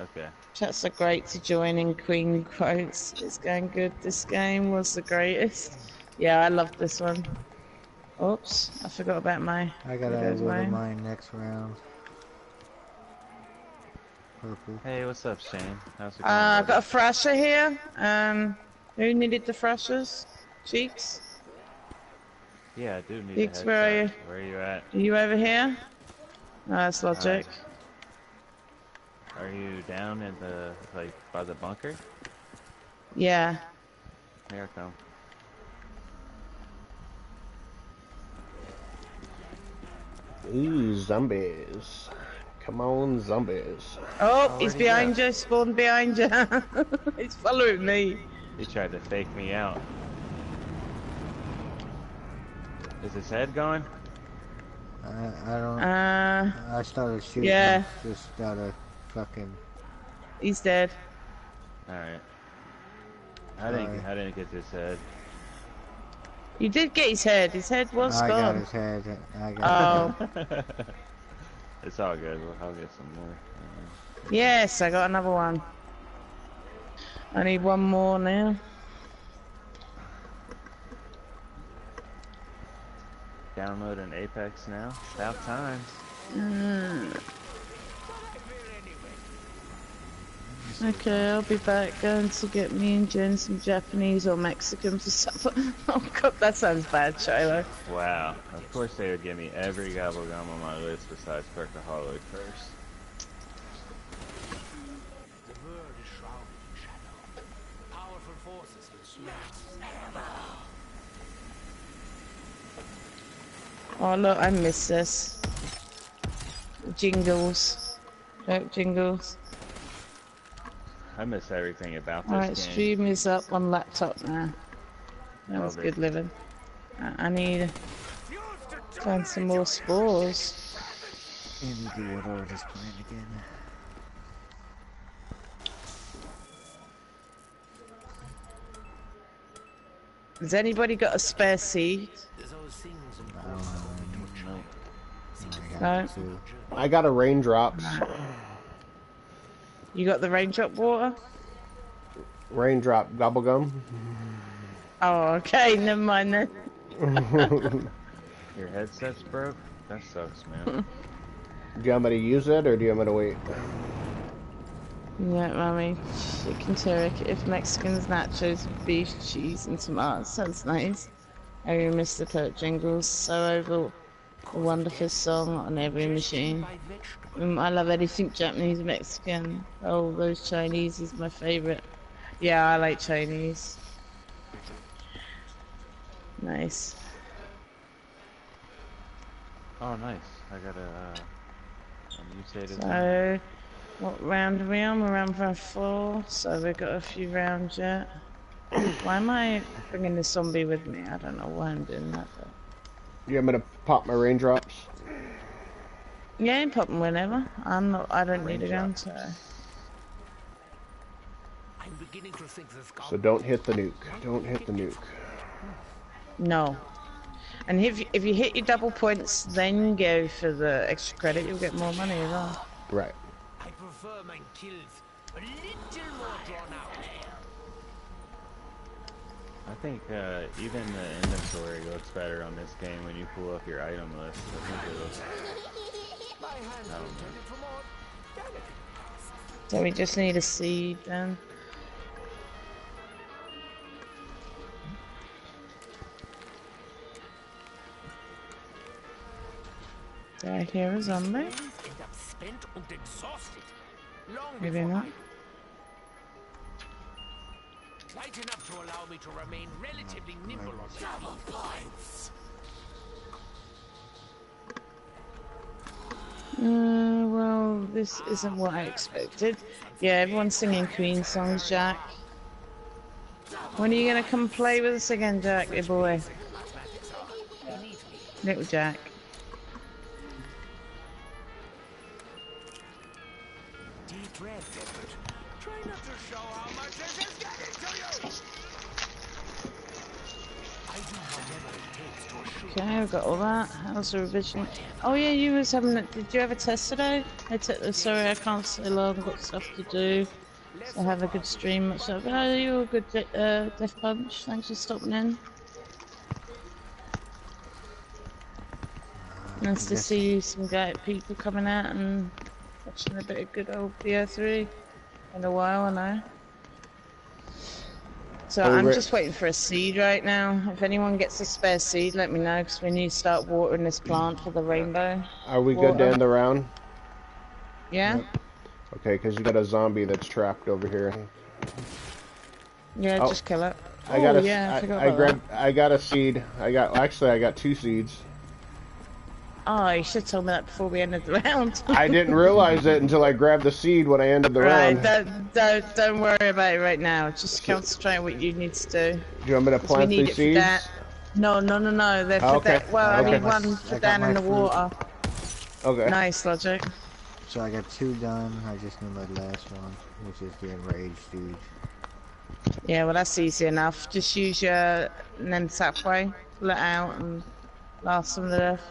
Okay. Chats are great to join in Queen quotes. It's going good. This game was the greatest. Yeah, I love this one. Oops, I forgot about my... I gotta add mine next round. Purple. Hey, what's up, Shane? How's it going? I've got a thrasher here. Who needed the thrashers? Cheeks? Yeah, I do need Cheeks, a where are you? Where are you at? Are you over here? No, that's Logic. Are you down in the, like, by the bunker? Yeah. Here I come. Ooh, zombies. Come on, zombies. Oh, he's behind you, spawned behind you. He's following me. He tried to fake me out. Is his head gone? I don't... I started shooting. Yeah. Just gotta fucking... He's dead. Alright. I didn't get his head. You did get his head. His head was gone. I got his head. I got his head. It's all good. I'll get some more. Yes, I got another one. I need one more now. Download an Apex now. About time. Okay, I'll be back. Going to get me and Jen some Japanese or Mexican for supper. Oh god, that sounds bad, Shiloh. Wow, of course they would give me every Gobblegum on my list besides Perk-a-Cola first. Oh look, I miss this. Jingles. Joke jingles. I miss everything about this game. Alright, stream is up on laptop now. That was good living. I need to find some more spores. In the order of this plane again. Has anybody got a spare seed? No. I got a Raindrops. You got the raindrop water? Raindrop Gobblegum. Oh, okay, never mind then. Your headset's broke? That sucks, man. Do you want me to use it, or do you want me to wait? No, Mommy. Chicken turkey, if Mexicans, nachos, beef, cheese, and tomatoes. Sounds nice. I really miss the Perk jingles, so over a wonderful song on every machine. I love anything Japanese, Mexican. Oh, those Chinese is my favorite. Yeah, I like Chinese. Nice. Oh, nice. I got a so, what round are we on? We're on round 4, so we've got a few rounds yet. Why am I bringing the zombie with me? I don't know why I'm doing that. But... you want me to pop my raindrops? Yeah, pop them whenever. I'm not. I don't need a gun, so. I'm beginning to think this. So don't hit the nuke. Don't hit the nuke. No. And if you hit your double points, then go for the extra credit. You'll get more money as well. Right. I prefer my kills a little more drawn out. I think even the inventory looks better on this game when you pull up your item list. I think it looks... So we just need a seed then. Did I hear a zombie? Maybe not. Light enough to allow me to remain relatively nimble on double points. Well, this isn't what I expected. Yeah, everyone's singing Queen songs, Jack. When are you gonna come play with us again, Jack, your boy? Little Jack. Deep breath, Edward. Try not to show how much this is getting to you. I do whatever it takes to assure. Okay, I've got all that. How's the revision? Oh yeah, you was having. Did you have a test today? Sorry, I can't stay long. I've got stuff to do. So have a good stream. Much love. Oh, you're a good Death Punch. Thanks for stopping in. Nice to see some great people coming out and watching a bit of good old BO3. In a while, I know. So I'm just waiting for a seed right now. If anyone gets a spare seed, let me know, because we need to start watering this plant for the rainbow. Are we good to end the round? Yeah. Yep. Okay, because you got a zombie that's trapped over here. Yeah, just kill it. I got I got a seed. I got 2 seeds. Oh, you should have told me that before we ended the round. I didn't realize it until I grabbed the seed when I ended the round. Right, don't worry about it right now. Just concentrate on what you need to do. Do you want me to plant these seeds? No, they're for that. Well, I need one for down in the water. Okay. Nice, Logic. So I got 2 done, I just need my last one, which is the enraged dude. Yeah, well that's easy enough. Just use your Nensap way, pull it out and last some of the death.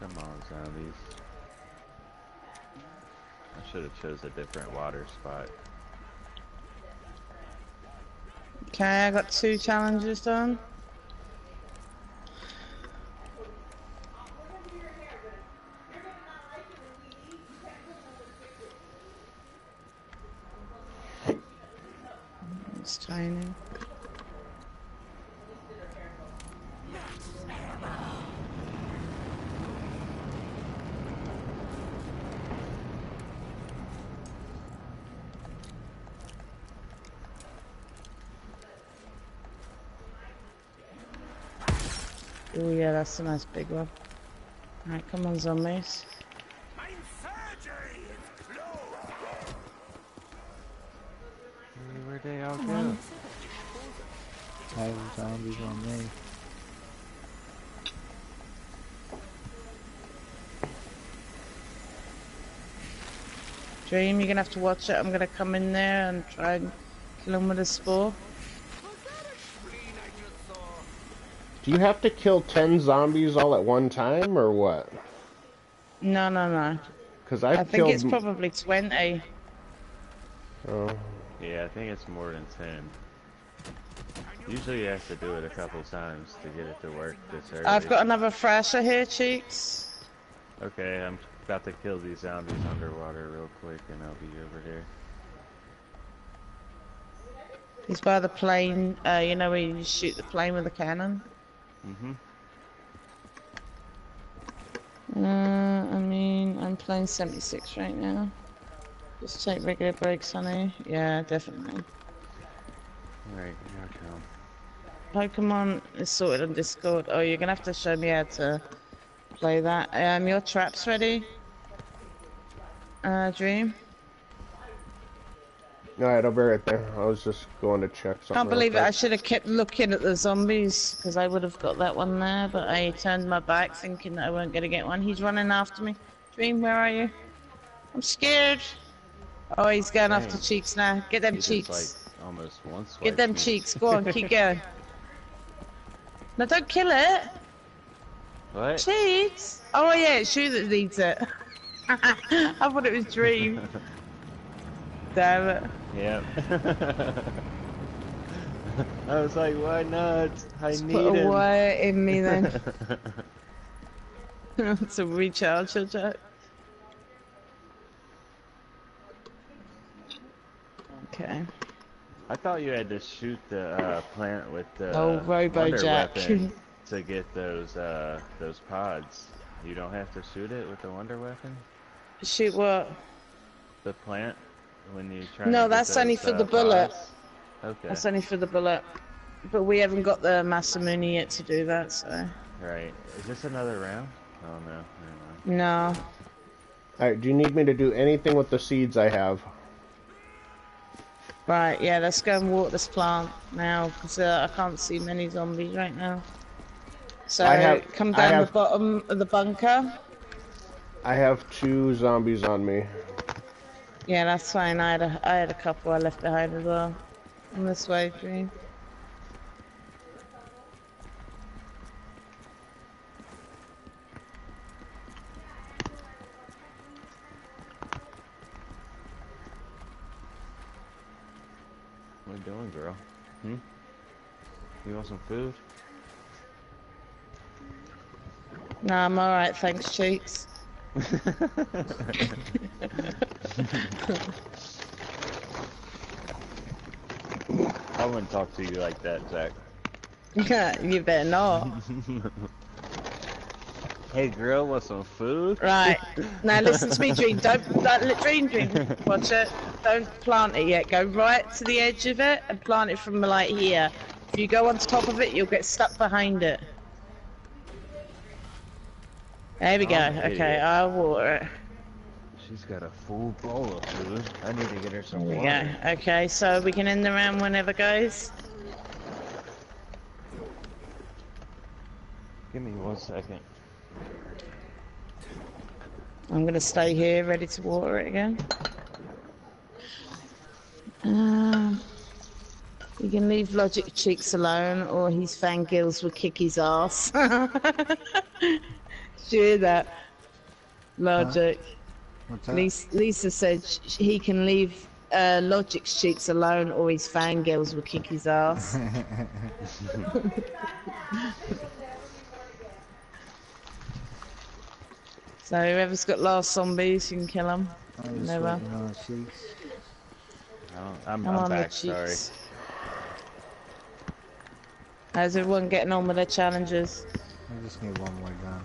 Come on, zombies. I should have chose a different water spot. Okay, I got 2 challenges done. It's tiny. Oh yeah, that's a nice big one. Alright, come on zombies. Where'd they all go? Five zombies on me. Dream, you're gonna have to watch it. I'm gonna come in there and try and kill him with a spore. Do you have to kill 10 zombies all at one time, or what? No. Because I think it's probably 20. Oh. Yeah, I think it's more than 10. Usually you have to do it a couple times to get it to work this early. I've got another thrasher here, Cheeks. Okay, I'm About to kill these zombies underwater real quick, and I'll be over here. He's by the plane, you know where you shoot the plane with a cannon? Mm-hmm. I mean, I'm playing 76 right now. Just take regular breaks, honey. Yeah, definitely. Alright, here I come. Pokemon is sorted on Discord. Oh, you're gonna have to show me how to play that. Your trap's ready? Dream? Alright, I'll be right there. I was just going to check something. Can't believe it. I should have kept looking at the zombies, because I would have got that one there, but I turned my back thinking that I weren't gonna get one. He's running after me. Dream, where are you? I'm scared. Oh, he's going after Cheeks now. Get them Cheeks. Like, almost once. Get them Cheeks. Go on, keep going. No, don't kill it. What? Cheeks? Oh yeah, it's you that needs it. I thought it was Dream. Damn it. Yeah. I was like, why not? Just put a wire in me then. It's a recharge attack. Okay. I thought you had to shoot the plant with the Robojack weapon to get those pods. You don't have to shoot it with the wonder weapon? Shoot what? The plant when you try. No, that's only for the bullet. Pods. Okay. That's only for the bullet. But we haven't got the Masamuni yet to do that, so. Right. Is this another round? Oh no. Never mind. No. Alright, do you need me to do anything with the seeds I have? Right, yeah, let's go and walk this plant now, because I can't see many zombies right now. So, come down the bottom of the bunker. I have 2 zombies on me. Yeah, that's fine. I had a couple I left behind as well. On this way, Dream. What are you doing, girl? Hmm? You want some food? Nah, I'm alright, thanks, Cheeks. I wouldn't talk to you like that, Zach. You better not. Hey, girl, want some food? Right. Now listen to me, Dream. Don't Dream. Watch it. Don't plant it yet. Go right to the edge of it and plant it from like here. If you go on top of it, you'll get stuck behind it. There we go. Okay, I'll water it. She's got a full bowl of food. I need to get her some water. Yeah. Okay, so we can end the round whenever, guys. Give me 1 second. I'm gonna stay here, ready to water it again. You can leave Logic Cheeks alone, or his fangirls will kick his ass. Did you hear that? Logic. Huh? What's that? Lisa said he can leave Logic Cheeks alone, or his fangirls will kick his ass. So whoever's got last zombies, you can kill them. Never. I'm back, sorry. How's everyone getting on with their challenges? I just need one more gun.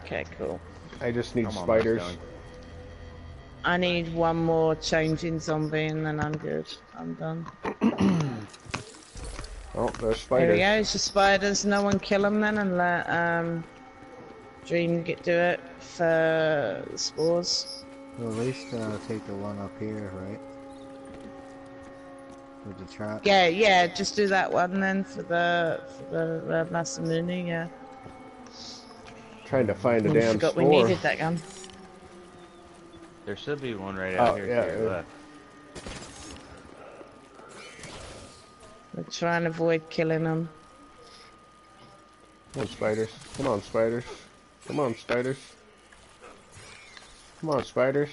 Okay, cool. I just need spiders. I need one more changing zombie and then I'm good. I'm done. Oh, there's spiders. There we go, it's the spiders. No one kill them then and let Dream do it for spores. Well, at least take the one up here, right? With the trap. Yeah, yeah. Just do that one then for the Masamuni. Yeah. Trying to find a damn spore. I forgot we needed that gun. There should be one right out here to your left. We're trying to avoid killing them. Come on, spiders! Come on, spiders! Come on, spiders! Come on, spiders!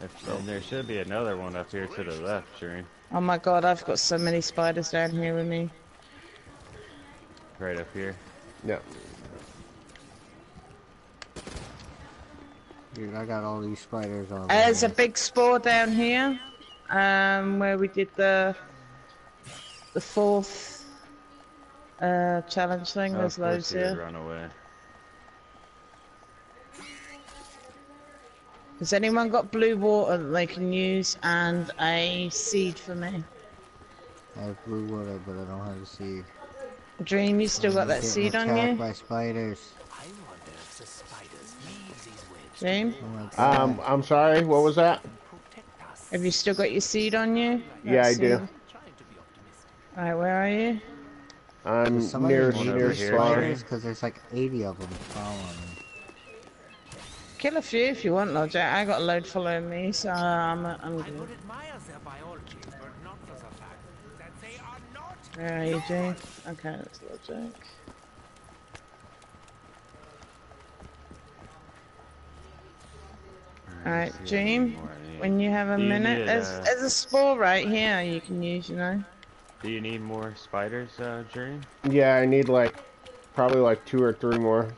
And there should be another one up here to the left, Dream. Oh my god, I've got so many spiders down here with me. Right up here? Yeah. Dude, I got all these spiders on. There's a big spore down here, where we did the fourth challenge thing. There's loads here. Run away. Has anyone got blue water that they can use and a seed for me? I have blue water, but I don't have a seed. Dream, you still got that seed on you? By spiders. Dream? I'm sorry, what was that? Have you still got your seed on you? Yeah, I do. Alright, where are you? I'm near spiders, because there's like 80 of them following me. Kill a few if you want, Logic. I got a load following me, so I'm good. Where are you, Jake? Okay, that's Logic. Alright, Dream, when you have a minute, there's a spore right here you can use, you know. Do you need more spiders, Dream? Yeah, I need like, probably like 2 or 3 more.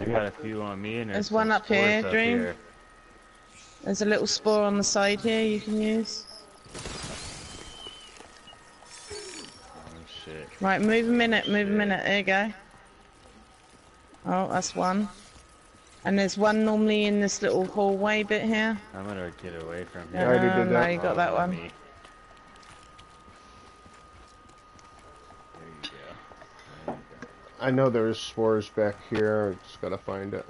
I got a few on me and there's one up here, Dream. There's a little spore on the side here you can use. Oh shit. Right, move a minute, there you go. Oh, that's one. And there's one normally in this little hallway bit here. I'm gonna get away from here. I already did that. No, you got that one. There you go. I know there's spores back here. I just gotta find it.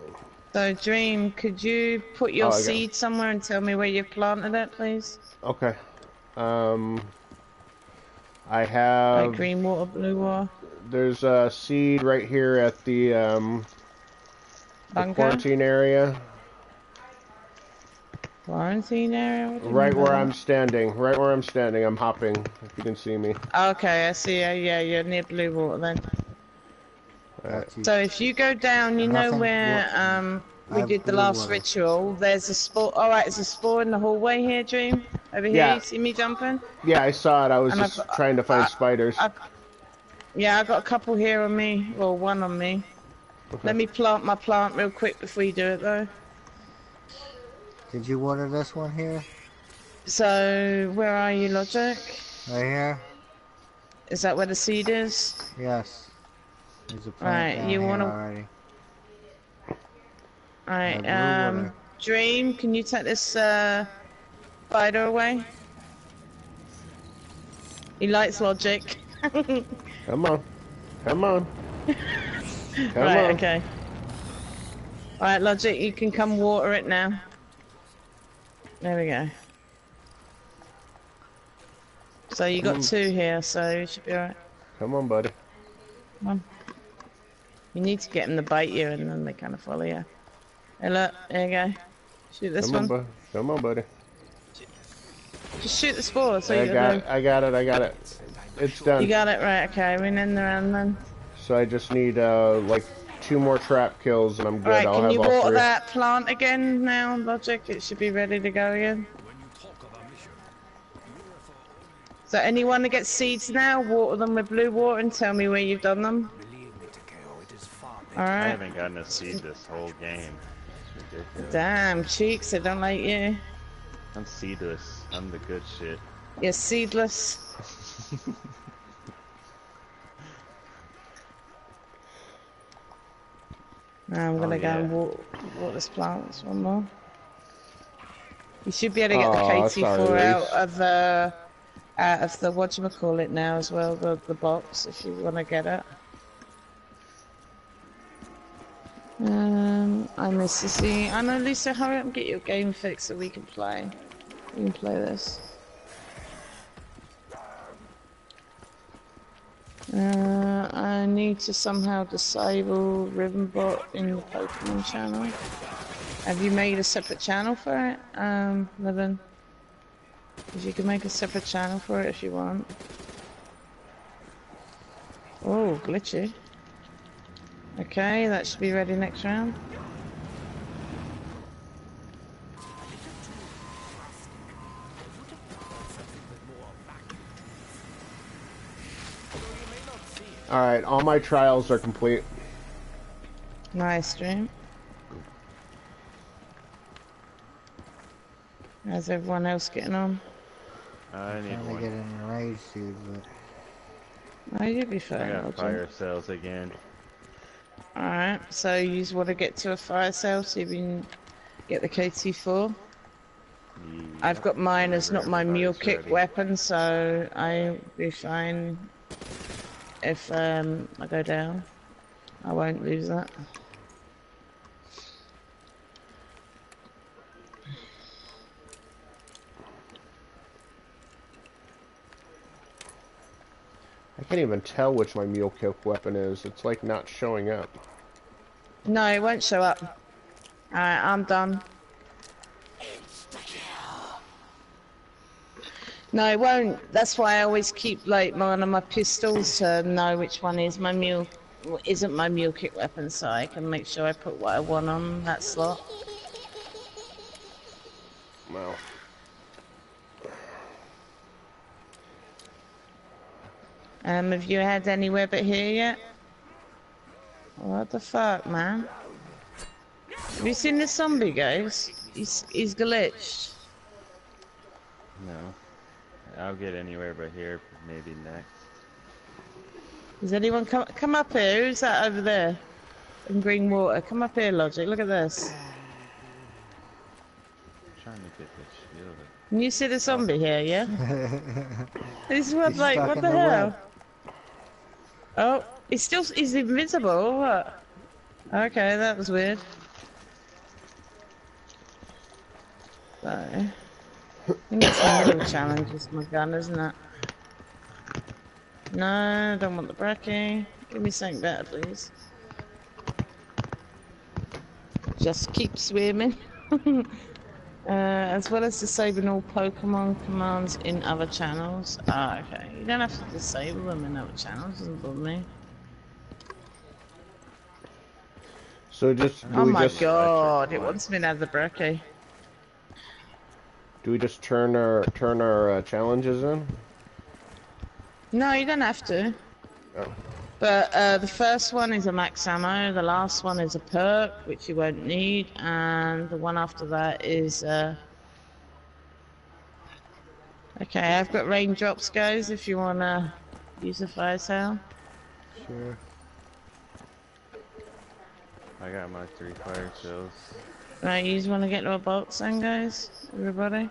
So, Dream, could you put your seed somewhere and tell me where you planted it, please? Okay. I have... like green water, blue water? There's a seed right here at the, Quarantine area? Right where I'm standing. Right where I'm standing. I'm hopping, if you can see me. Okay, I see. Yeah, you're near blue water then. So if you go down, you know where we did the last ritual. There's a spore. Alright, there's a spore in the hallway here, Dream. Over here, you see me jumping? Yeah, I saw it. I was just trying to find spiders. Yeah, I got a couple here on me. Well, one on me. Okay. Let me plant my plant real quick before you do it, though. Did you water this one here? So, where are you, Logic? Right here. Is that where the seed is? Yes. There's a plant down here already. Alright, Dream, can you take this spider away? He likes Logic. Come on. Come on. Right, okay. Alright, Logic, you can come water it now. There we go. So you got 2 here, so you should be alright. Come on, buddy. Come on. You need to get them to bite you and then they kind of follow you. Hey, look, there you go. Shoot this one. Come on, buddy. Just shoot the spore. So I got it. It's done. You got it, right, okay. We're in the round then. So I just need, like, 2 more trap kills and I'm good. Right, I'll have all 3. Can you water that plant again now, Logic? It should be ready to go again. So anyone that gets seeds now, water them with blue water and tell me where you've done them. Alright. I haven't gotten a seed this whole game. That's ridiculous. Damn, Cheeks, I don't like you. I'm seedless. I'm the good shit. You're seedless. Now I'm gonna go and walk this plant one more. You should be able to get the KT4 out of the whatchamacallit now as well, the box, if you wanna get it. I miss to see. I know, Lisa, hurry up and get your game fixed so we can play. We can play this. I need to somehow disable Ribbonbot in the Pokemon channel. Have you made a separate channel for it, Livin? Because you can make a separate channel for it if you want. Oh, glitchy. Okay, that should be ready next round. Alright, all my trials are complete. Nice, Dream. How's everyone else getting on? I need one. I'm trying to get in rage, dude, but... Oh, you'll be fine. I got fire sales again. Alright, so you just want to get to a fire sale so you can get the KT4? Yeah, I've got mine, it's not my mule kick weapon, so I'll be fine if I go down. I won't lose that. I can't even tell which my mule kick weapon is. It's like not showing up. No, it won't show up. Alright, I'm done. No, it won't. That's why I always keep like one of my pistols to know which one is my mule, isn't my mule kick weapon, so I can make sure I put what I want on that slot. Wow. Have you had anywhere but here yet? What the fuck, man? Have you seen the zombie, guys? He's glitched. No. I'll get anywhere but here, maybe next. Does anyone come up here? Who's that over there? In green water. Come up here, Logic. Look at this. I'm trying to get this shield. Can you see the zombie here, yeah? This is what, like, what the hell? Web. Oh, he's invincible. What? Okay, that was weird. Bye. I think it's a middle challenge with my gun, isn't it? No, don't want the bracky. Give me something better, please. Just keep swimming. As well as disabling all Pokemon commands in other channels. Ah, oh, okay. You don't have to disable them in other channels, doesn't bother me. So just. Oh my god, it wants me to have the bracky. Do we just turn our challenges in? No, you don't have to. Oh. But the first one is a max ammo, the last one is a perk, which you won't need, and the one after that is... Okay, I've got raindrops, guys, if you want to use a fire sale. Sure. I got my 3 fire sales. Right, you just want to get to a box then, guys? Everybody?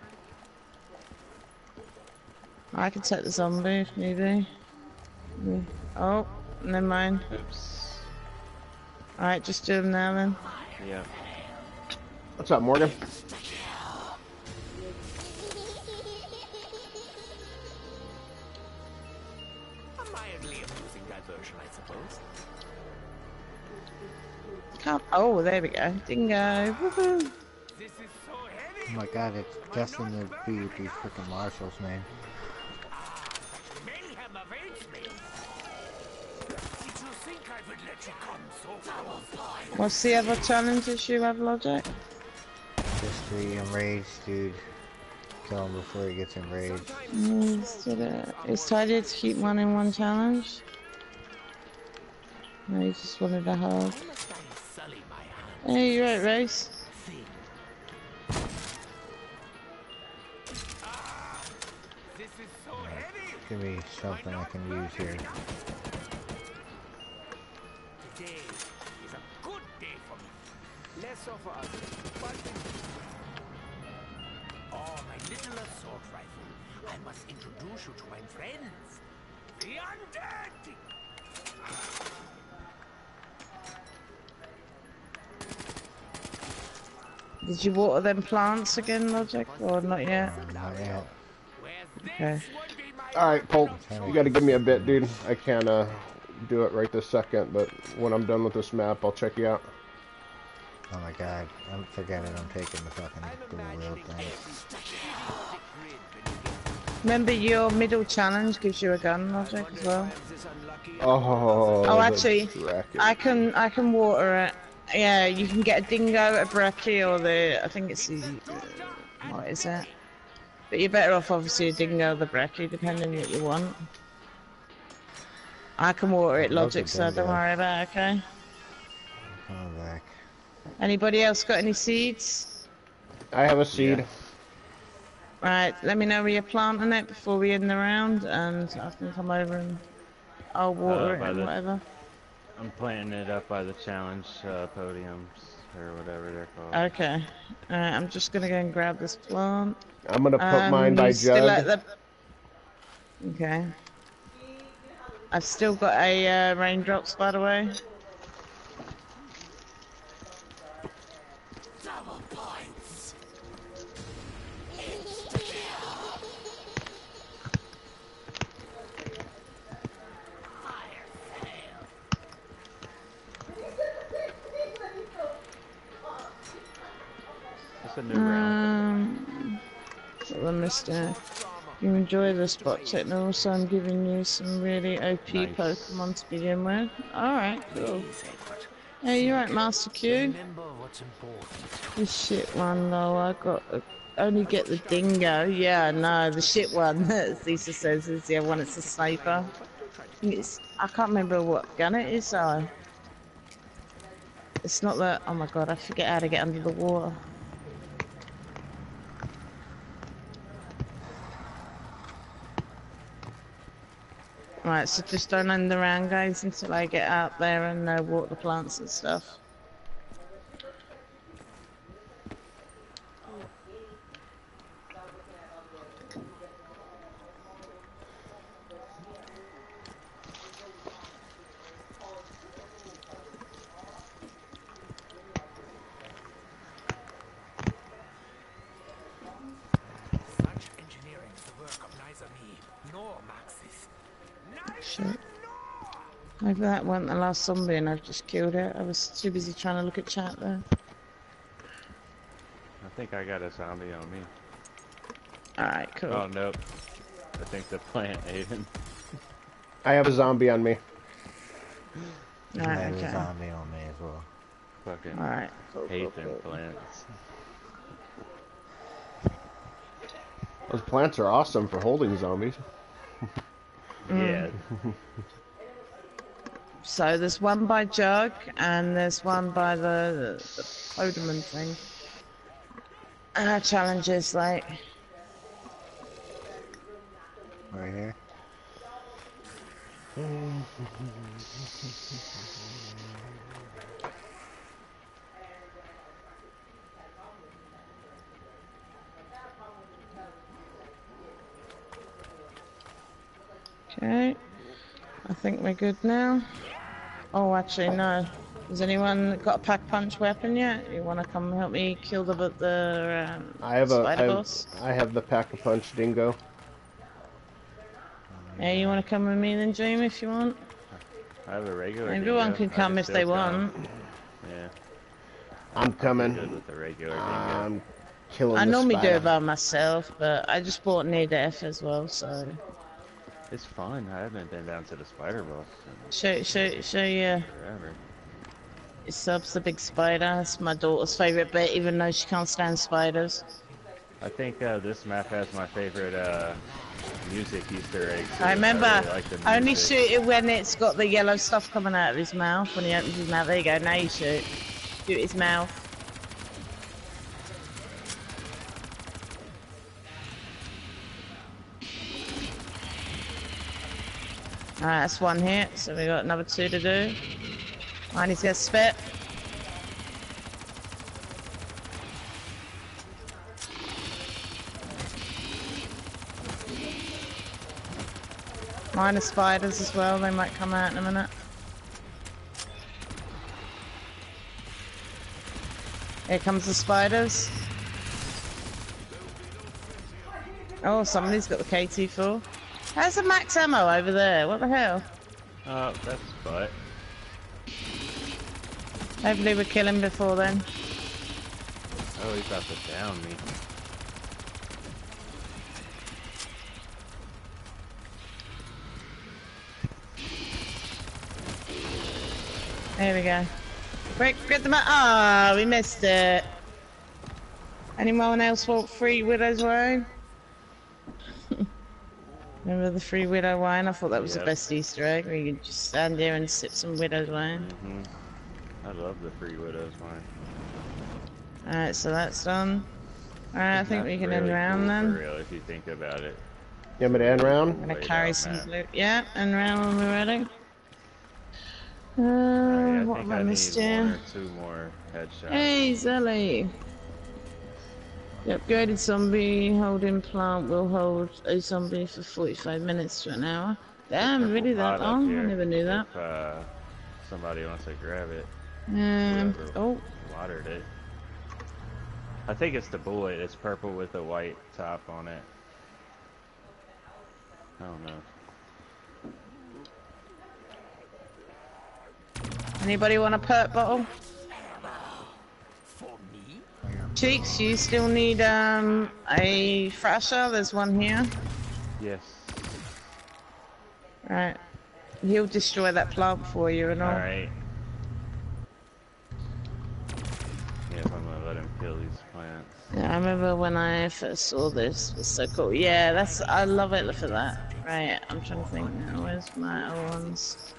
I can take the zombie if need be. Yeah. Oh, never mind. Oops. Alright, just do them now then. Yeah. What's up, Morgan? A mildly amusing diversion, I suppose. Can't. Oh, there we go. Dingo. Woohoo! Oh my god, it's destined to be these freaking marshals, man. What's the other challenges you have, Logic? Just to enrage, dude. Kill him before he gets enraged. Is Tidy to keep one in one challenge? No, he just wanted a hug. Hey, you're right, Race. Give me something I can use here. Oh, my little assault rifle. I must introduce you to my friends. The undead! Did you water them plants again, Logic? Or not yet? Not yet. Okay. Alright, Polk, you gotta give me a bit, dude. I can't do it right this second, but when I'm done with this map, I'll check you out. Oh my god, I'm forgetting I'm taking the fucking blue thing. Remember your middle challenge gives you a gun, Logic, as well. Oh, actually, I can water it. Yeah, you can get a dingo, a bracky, or the, I think it's the, what is it? But you're better off obviously a dingo or the bracky, depending on what you want. I can water it, Logic, so don't worry about it, okay? Come back. Anybody else got any seeds? I have a seed. Right, let me know where you're planting it before we end the round, and I can come over and I'll water it and whatever. I'm planting it up by the challenge podiums, or whatever they're called. Okay. Alright, I'm just gonna go and grab this plant. I'm gonna put mine by Jug. Okay. I've still got a Raindrops, by the way. You enjoy this spot, Techno, so I'm giving you some really OP Pokemon to begin with. Alright, cool. Hey, you right, Master Q? This shit one, though, I got... only get the Dingo. Yeah, no, the shit one, as Lisa says, is the one that's a sniper. I can't remember what gun it is, so... It's not the... Oh my god, I forget how to get under the water. Right, so just don't end the round, guys, until I get out there and water the plants and stuff. That wasn't the last zombie and I've just killed it. I was too busy trying to look at chat there. I think I got a zombie on me. Alright, cool. Oh, nope. I think the plant ate him. I have a zombie on me. Alright, I have a zombie on me as well. Fucking hate them plants. Those plants are awesome for holding zombies. Yeah. So there's one by Jug, and there's one by the Pokemon thing. Challenges, like... Right here. Okay. I think we're good now. Oh, actually, no. Has anyone got a pack punch weapon yet? You want to come help me kill the spider boss? I have the pack a punch Dingo. Yeah, you want to come with me then, Dream, if you want? I have a regular. Everyone can come if they want. Yeah. I'm coming. Good with the regular Dingo. I'm killing. I normally do it by myself, but I just bought Near Death as well, so. It's fun. I haven't been down to the spider boss. Show you. It subs the big spider. It's my daughter's favorite bit, even though she can't stand spiders. I think this map has my favorite music Easter eggs. I remember. I really like the only shoot it when it's got the yellow stuff coming out of his mouth. When he opens his mouth, there you go. Now you shoot. Shoot his mouth. Alright, that's one hit, so we got another two to do. I need to get spit. Mine are spiders as well, they might come out in a minute. Here comes the spiders. Oh, somebody's got the KT4. How's the max ammo over there? What the hell? Oh, that's right. Hopefully we'll kill him before then. Oh, he's about to down me. There we go. Quick, get the ah, we missed it. Anyone else want free Widow's Wine? Remember the free Widow wine? I thought that was the best Easter egg, where you could just stand there and sip some Widow's wine. I love the free Widow's wine. Alright, so that's done. Alright, I think we can really end round cool then. For real, if you think about it. You want me to end round? I'm gonna carry some loot. Yeah, end round when we're ready. Yeah, what have I missed here? Two more headshots. Hey, Zelly! The upgraded zombie holding plant will hold a zombie for 45 minutes to an hour. Damn, really that long? I never knew that. If, somebody wants to grab it. Oh. Watered it. I think it's the bullet. It's purple with a white top on it. I don't know. Anybody want a perk bottle? Cheeks, you still need a thrasher? There's one here. Yes. Right. He'll destroy that plant for you and all. Alright. Yeah, I'm gonna let him kill these plants. Yeah, I remember when I first saw this. It was so cool. Yeah, that's. I love it for that. Right, I'm trying to think now. Where's my other ones?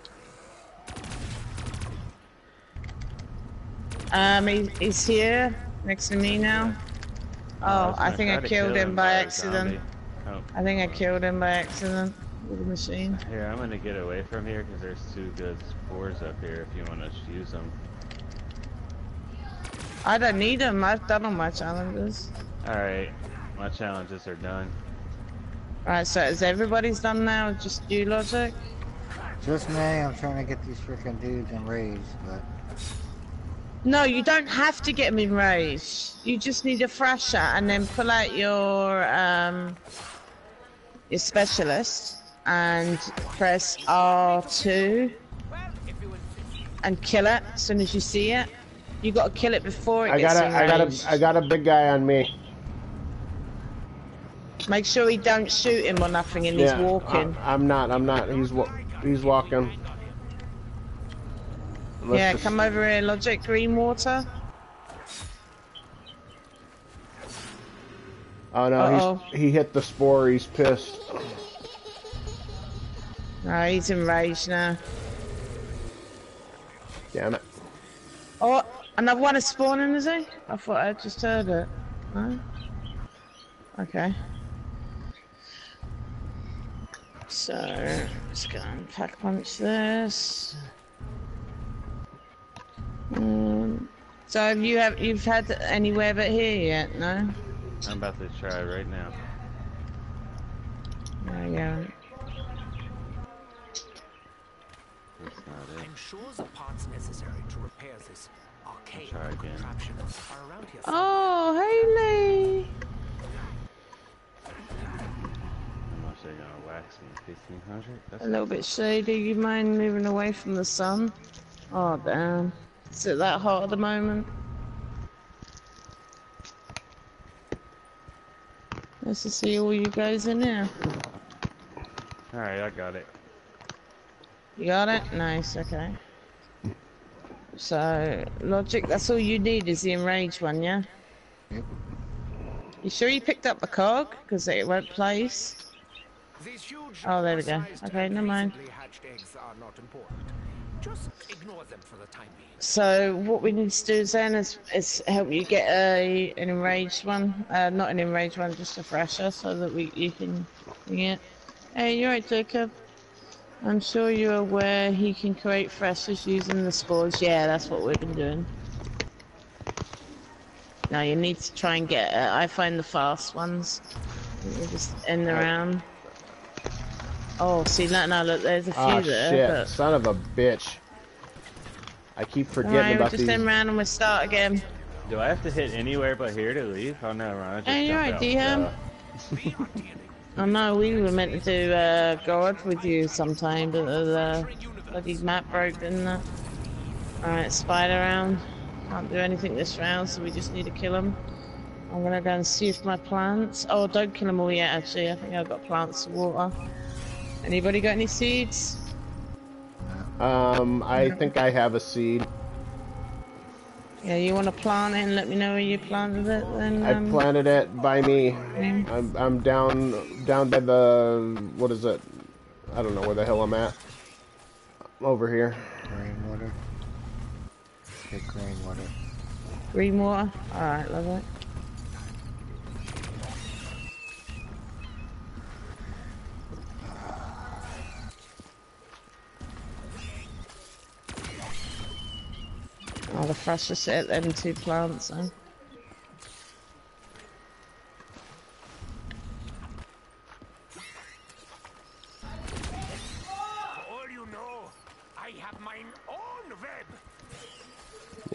He's here. Next to me now. Oh, I think I killed him by accident. I think I killed him by accident with the machine. Here, I'm gonna get away from here because there's two good spores up here if you want to use them. I don't need them. I've done all my challenges. Alright, my challenges are done. Alright, so is everybody's done now? Just you, Logic? Just me. I'm trying to get these freaking dudes in raids, but... No, you don't have to get them in rage. You just need a thrasher and then pull out your specialist and press R2 and kill it as soon as you see it. You gotta kill it before it gets in rage. I got a big guy on me. Make sure he don't shoot him or nothing and he's walking. I'm not. He's walking. Let's just... come over here, Logic, green water. Oh no, he hit the spore, he's pissed. No, he's enraged now. Damn it. Oh, another one is spawning, is he? I thought I just heard it. No? Okay. So, let's go and pack punch this. So you've had anywhere but here yet, no? I'm about to try right now. There you go. I'm sure the parts necessary to repair this arcade contraption are around here. Oh, Hayley! How much are you gonna wax me? 1,500? A little bit shady. You mind moving away from the sun? Oh damn. Is it that hot at the moment? Nice to see all you guys in there. Alright, I got it. You got it? Nice, okay. So, Logic, that's all you need is the enraged one, yeah? Yep. You sure you picked up the cog? Because it won't place. Oh, there we go. Okay, never mind. Just ignore them for the time being. So what we need to do then is help you get an enraged one, not an enraged one, just a thrasher, so that you can bring it. Hey, you're right, Jacob. I'm sure you're aware he can create thrashers using the spores. Yeah, that's what we've been doing. Now you need to try and get. I find the fast ones. We'll just end the round. Oh, see, now look, there's a few there. Shit, but... son of a bitch. I keep forgetting about these. Just end round and we'll start again. Do I have to hit anywhere but here to leave? Oh no, Ron, you're right, DM. I know, we were meant to do Gorod with you sometime, but the bloody map broke, didn't it? Alright, spider round. Can't do anything this round, so we just need to kill him. I'm gonna go and see if my plants... Oh, don't kill them all yet, actually. I think I've got plants to water. Anybody got any seeds? I think I have a seed. Yeah, you want to plant it and let me know where you planted it then? I planted it by me. Okay. I'm down by the... what is it? I don't know where the hell I'm at. Over here. Rainwater. Take rainwater. Alright, love it. the freshest hit at them two plants, eh?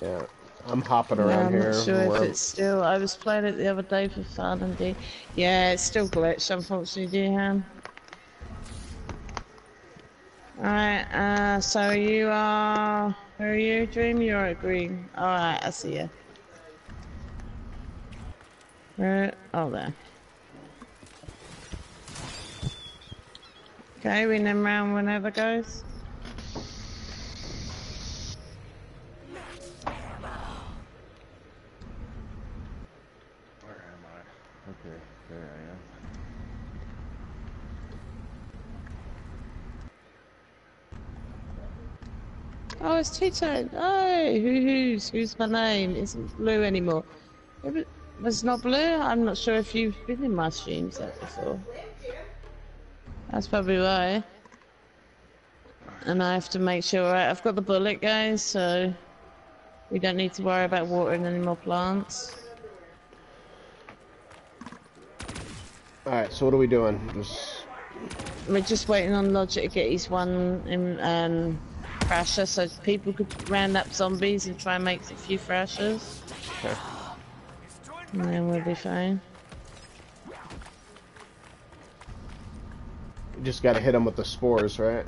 Yeah, I'm hopping around here. I'm not sure if it's still. I was playing it the other day for fun and D. Yeah, it's still glitched, unfortunately, Dehan. Alright, so you are. Who are you, Dream? You're at green. Alright, I see you. Where? Oh, there. Okay, we name round whenever, guys. Oh, it's Tito. Oh, who's my name? Isn't blue anymore. It was not blue? I'm not sure if you've been in my streams before. That's probably why. And I have to make sure, right, I've got the bullet, guys, so we don't need to worry about watering any more plants. Alright, so what are we doing? We're just waiting on Logic to get his one in, Thrasher, so people could round up zombies and try and make a few thrashers. Okay. And then we'll be fine. You just gotta hit them with the spores, right?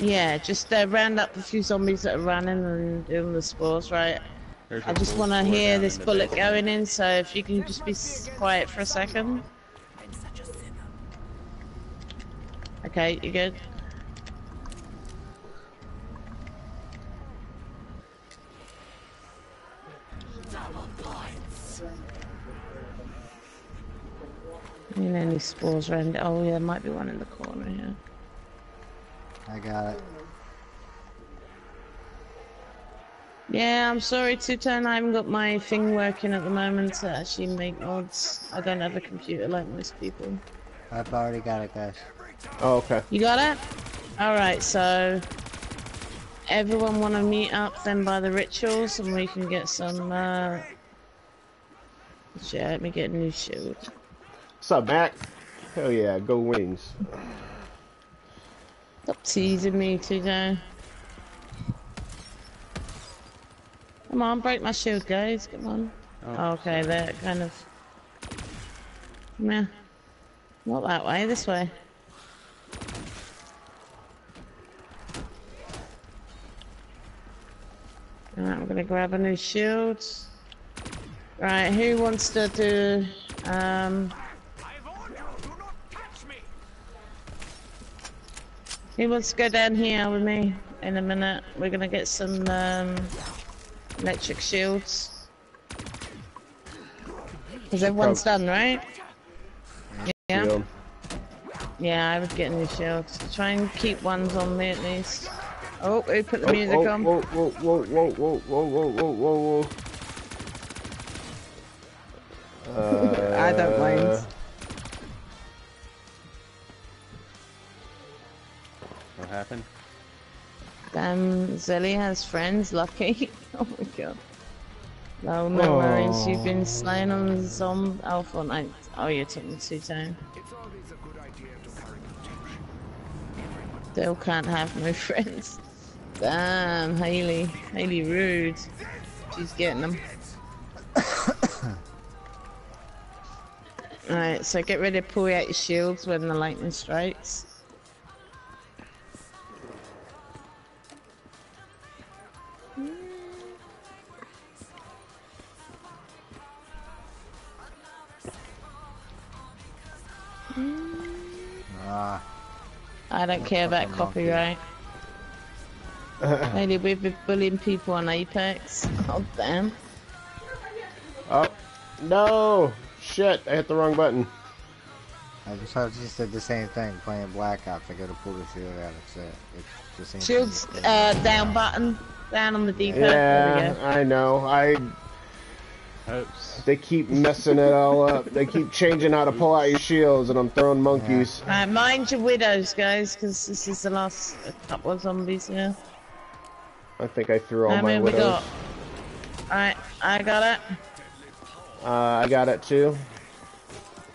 Yeah, just round up a few zombies that are running and doing the spores, right? I just want to hear this bullet going in, so if you can just be quiet for a second. Okay, you good? You know, any spores around it? Oh yeah, there might be one in the corner here. Yeah. I got it. Yeah, I'm sorry, Tutan, I haven't got my thing working at the moment to actually make mods. I don't have a computer like most people. I've already got it, guys. Oh, okay. You got it? Alright, so... Everyone want to meet up then by the rituals and we can get some, Shit, let me get a new shield. What's up, Mac? Hell yeah, go Wings. Stop teasing me today. Come on, break my shield, guys. Come on. Oh, okay, they're kind of... Nah. Not that way, this way. Alright, I'm gonna grab a new shield. Right, who wants to do... He wants to go down here with me in a minute. We're gonna get some electric shields. Because everyone's done, right? Yeah. Yeah, I would get new shields. Try and keep ones on me at least. Oh, who put the music on? Whoa, whoa, whoa, whoa, whoa, whoa, whoa, whoa, whoa. I don't mind. What happened? Damn, Zelly has friends, lucky. Oh my god. No, no worries, you've been slain on the zombie alpha night. Oh, you're taking too time. It's always a good idea to carry protection. Dale can't have no friends. Damn, Hayley. Hayley rude. She's getting them. Alright, so get ready to pull out your shields when the lightning strikes. I don't care about copyright. Maybe we've been bullying people on Apex. Oh, damn. Oh, no! Shit, I hit the wrong button. I just did the same thing playing Black Ops. I gotta pull the shield out. It's the same Shields thing. Down button. Down on the D-pad. Yeah, I know. Oops. They keep messing it all up. They keep changing how to pull out your shields, and I'm throwing monkeys. Yeah. Alright, mind your widows, guys, because this is the last couple of zombies here. I think I threw all my widows. I got it. I got it too.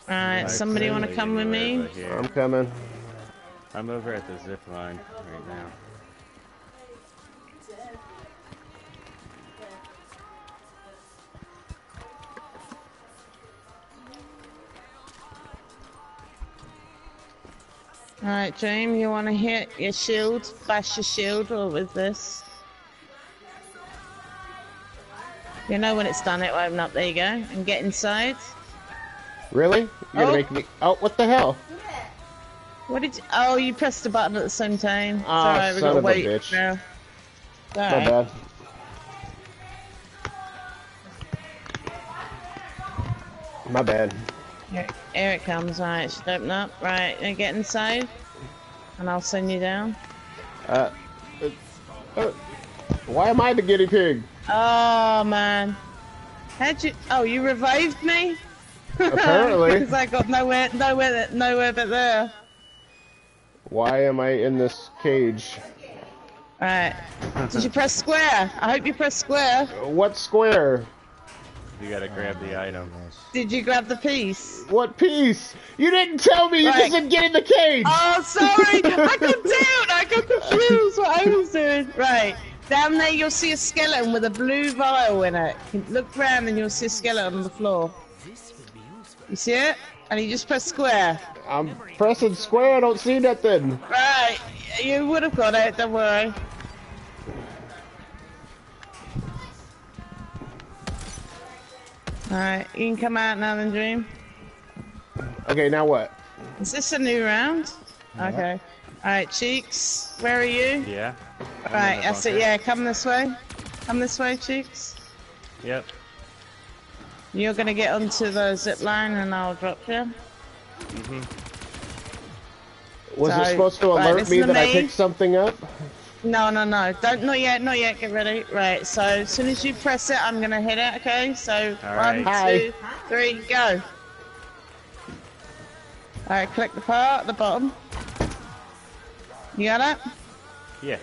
Alright, somebody want to come with me? I'm coming. I'm over at the zip line right now. Alright, Dream, you want to hit your shield, flash your shield, or with this? You know when it's done, it will open up. There you go. And get inside. Really? You're gonna make me... Oh, what the hell? What did you... Oh, you pressed the button at the same time. Oh, sorry, we gotta wait now. It's all right. Not bad. My bad. Here it comes, right, should open up. Right, and get inside. And I'll send you down. Why am I the guinea pig? Oh, man. How'd you... Oh, you revived me? Apparently. Because I got nowhere but there. Why am I in this cage? Alright. Did you press square? I hope you press square. What square? You gotta grab the item. Did you grab the piece? What piece? You didn't tell me. You just didn't get in the cage. Oh, sorry. I got down. I got confused what I was doing. Right. Down there, you'll see a skeleton with a blue vial in it. Look round and you'll see a skeleton on the floor. You see it? And you just press square. I'm pressing square. I don't see nothing. Right. You would have got it. Don't worry. Alright, you can come out now then, Dream. Okay, now what? Is this a new round? Yeah. Okay. Alright, Cheeks, where are you? Yeah. Alright, that's it, yeah, come this way. Come this way, Cheeks. Yep. You're gonna get onto the zip line and I'll drop you. Mm-hmm. Was it supposed to alert me that I picked something up? No, no, no. Don't, not yet, not yet. Get ready. Right, so as soon as you press it, I'm going to hit it, okay? So, right. 1, 2, 3, go. Alright, click the part at the bottom. You got it? Yeah.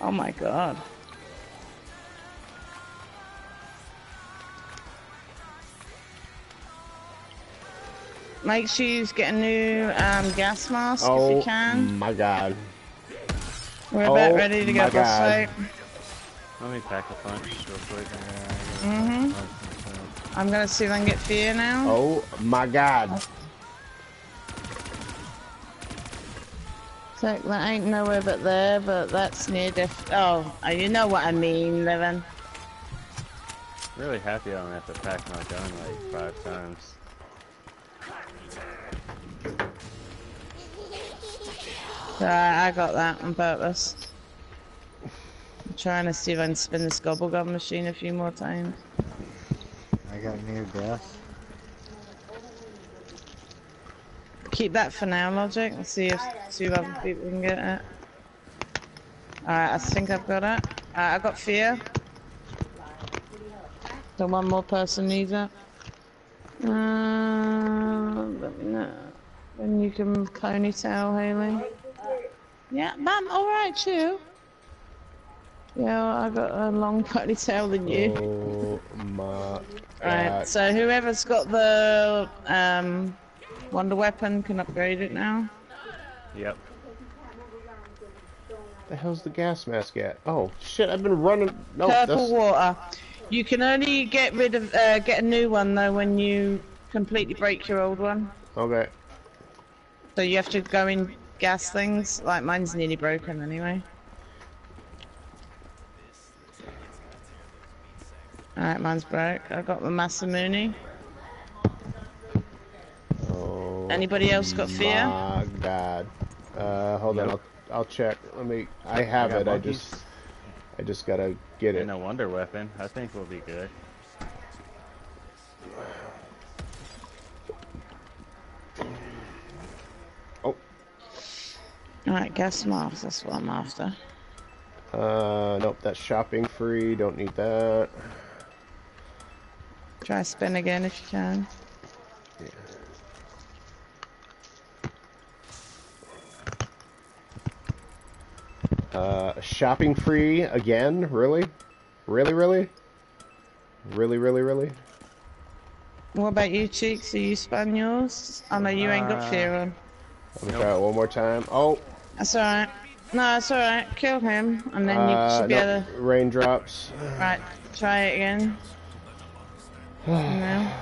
Oh my god. Make sure you get a new gas mask if you can. Oh my god. We're about ready to go this way. Let me pack a punch real quick. Mm-hmm. I'm gonna see if I can get Fear now. Oh my god. So that ain't nowhere but there, but that's near death. Oh, you know what I mean, Livin. Really happy I don't have to pack my gun like 5 times. I got that on purpose. I'm trying to see if I can spin this Gobblegum machine a few more times. I got Near Death. Keep that for now, Logic, and see if other people can get it. Alright, I think I've got it. I got Fear. So one more person needs it. Let me know. Then you can ponytail Hayley. Yeah, ma'am, alright, you. Yeah, I got a long ponytail than you. Oh my. Right, so whoever's got the wonder weapon can upgrade it now. Yep. The hell's the gas mask at? Oh shit, I've been running. No, purple that's... water. You can only get rid of get a new one though when you completely break your old one. Okay. So you have to go in. Gas things, like mine's nearly broken anyway. Alright, mine's broke. I got the Masamuni. Oh, anybody else got Fear? Oh my god. Hold on, I'll check. Let me, I have it, I just gotta get it. And a wonder weapon, I think we'll be good. Alright, gas mask, that's what I'm after. Nope, that's shopping free, don't need that. Try spin again if you can. Yeah. Shopping Free again? Really? Really, really? Really, really, really? What about you, Cheeks? Are you spun yours? Oh no, you ain't got Fear on. Let me try it one more time. Oh! That's alright. No, it's alright. Kill him, and then you should be able to... Raindrops. Right, try it again. No.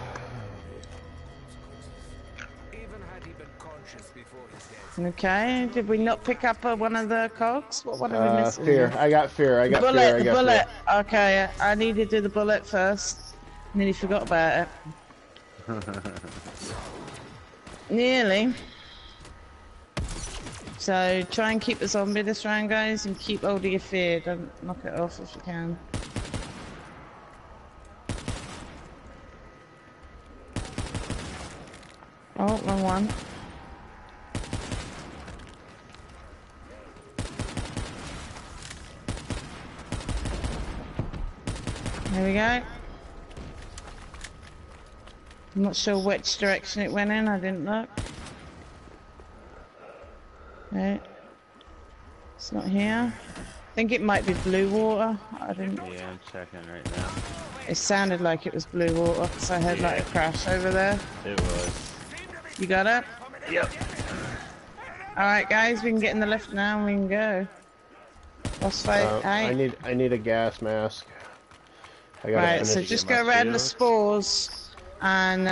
Okay, did we not pick up one of the cogs? What are we missing? Fear. I got Fear. I got bullet, Fear. Fear. Okay, I need to do the bullet first. Nearly forgot about it. Nearly. So try and keep the zombie this round, guys, and keep hold of your Fear. Don't knock it off if you can. Oh, wrong one. There we go. I'm not sure which direction it went in, I didn't look. Right. It's not here. I think it might be blue water. I didn't... Yeah, I'm checking right now. It sounded like it was blue water because I heard like a crash over there. It was. You got it? Yep. Alright guys, we can get in the lift now and we can go. Boss fight, I need a gas mask. Right, so just go around the spores, and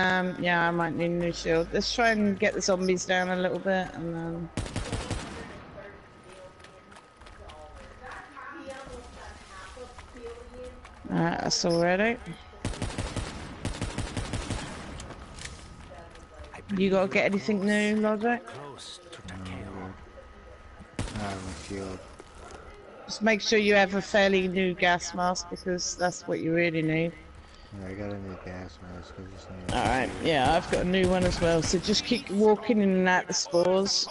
yeah, I might need a new shield. Let's try and get the zombies down a little bit, and then... Alright, that's all ready. You gotta get anything new, Logic? No. Just make sure you have a fairly new gas mask because that's what you really need. Yeah, I got a new gas mask. Alright, yeah, I've got a new one as well. So just keep walking in and out the spores.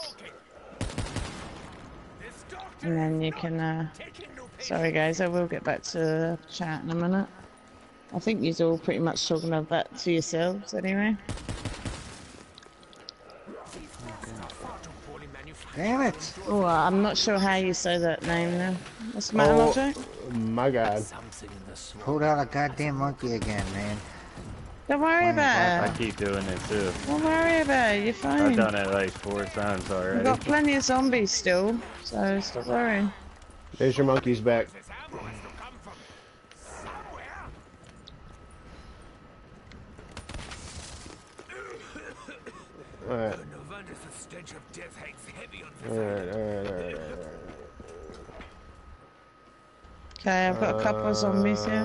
And then you can, Sorry guys, I will get back to chat in a minute. I think you're all pretty much talking about that to yourselves anyway. Damn it! Oh, I'm not sure how you say that name now. What's the matter, Logic? My God! Pulled out a goddamn monkey again, man. Don't worry about it. I keep doing it too. Don't worry about it. You're fine. I've done it like 4 times already. We've got plenty of zombies still, so stop worrying. There's your monkeys back. All right. Alright. Okay, I've got a couple of zombies here. Oh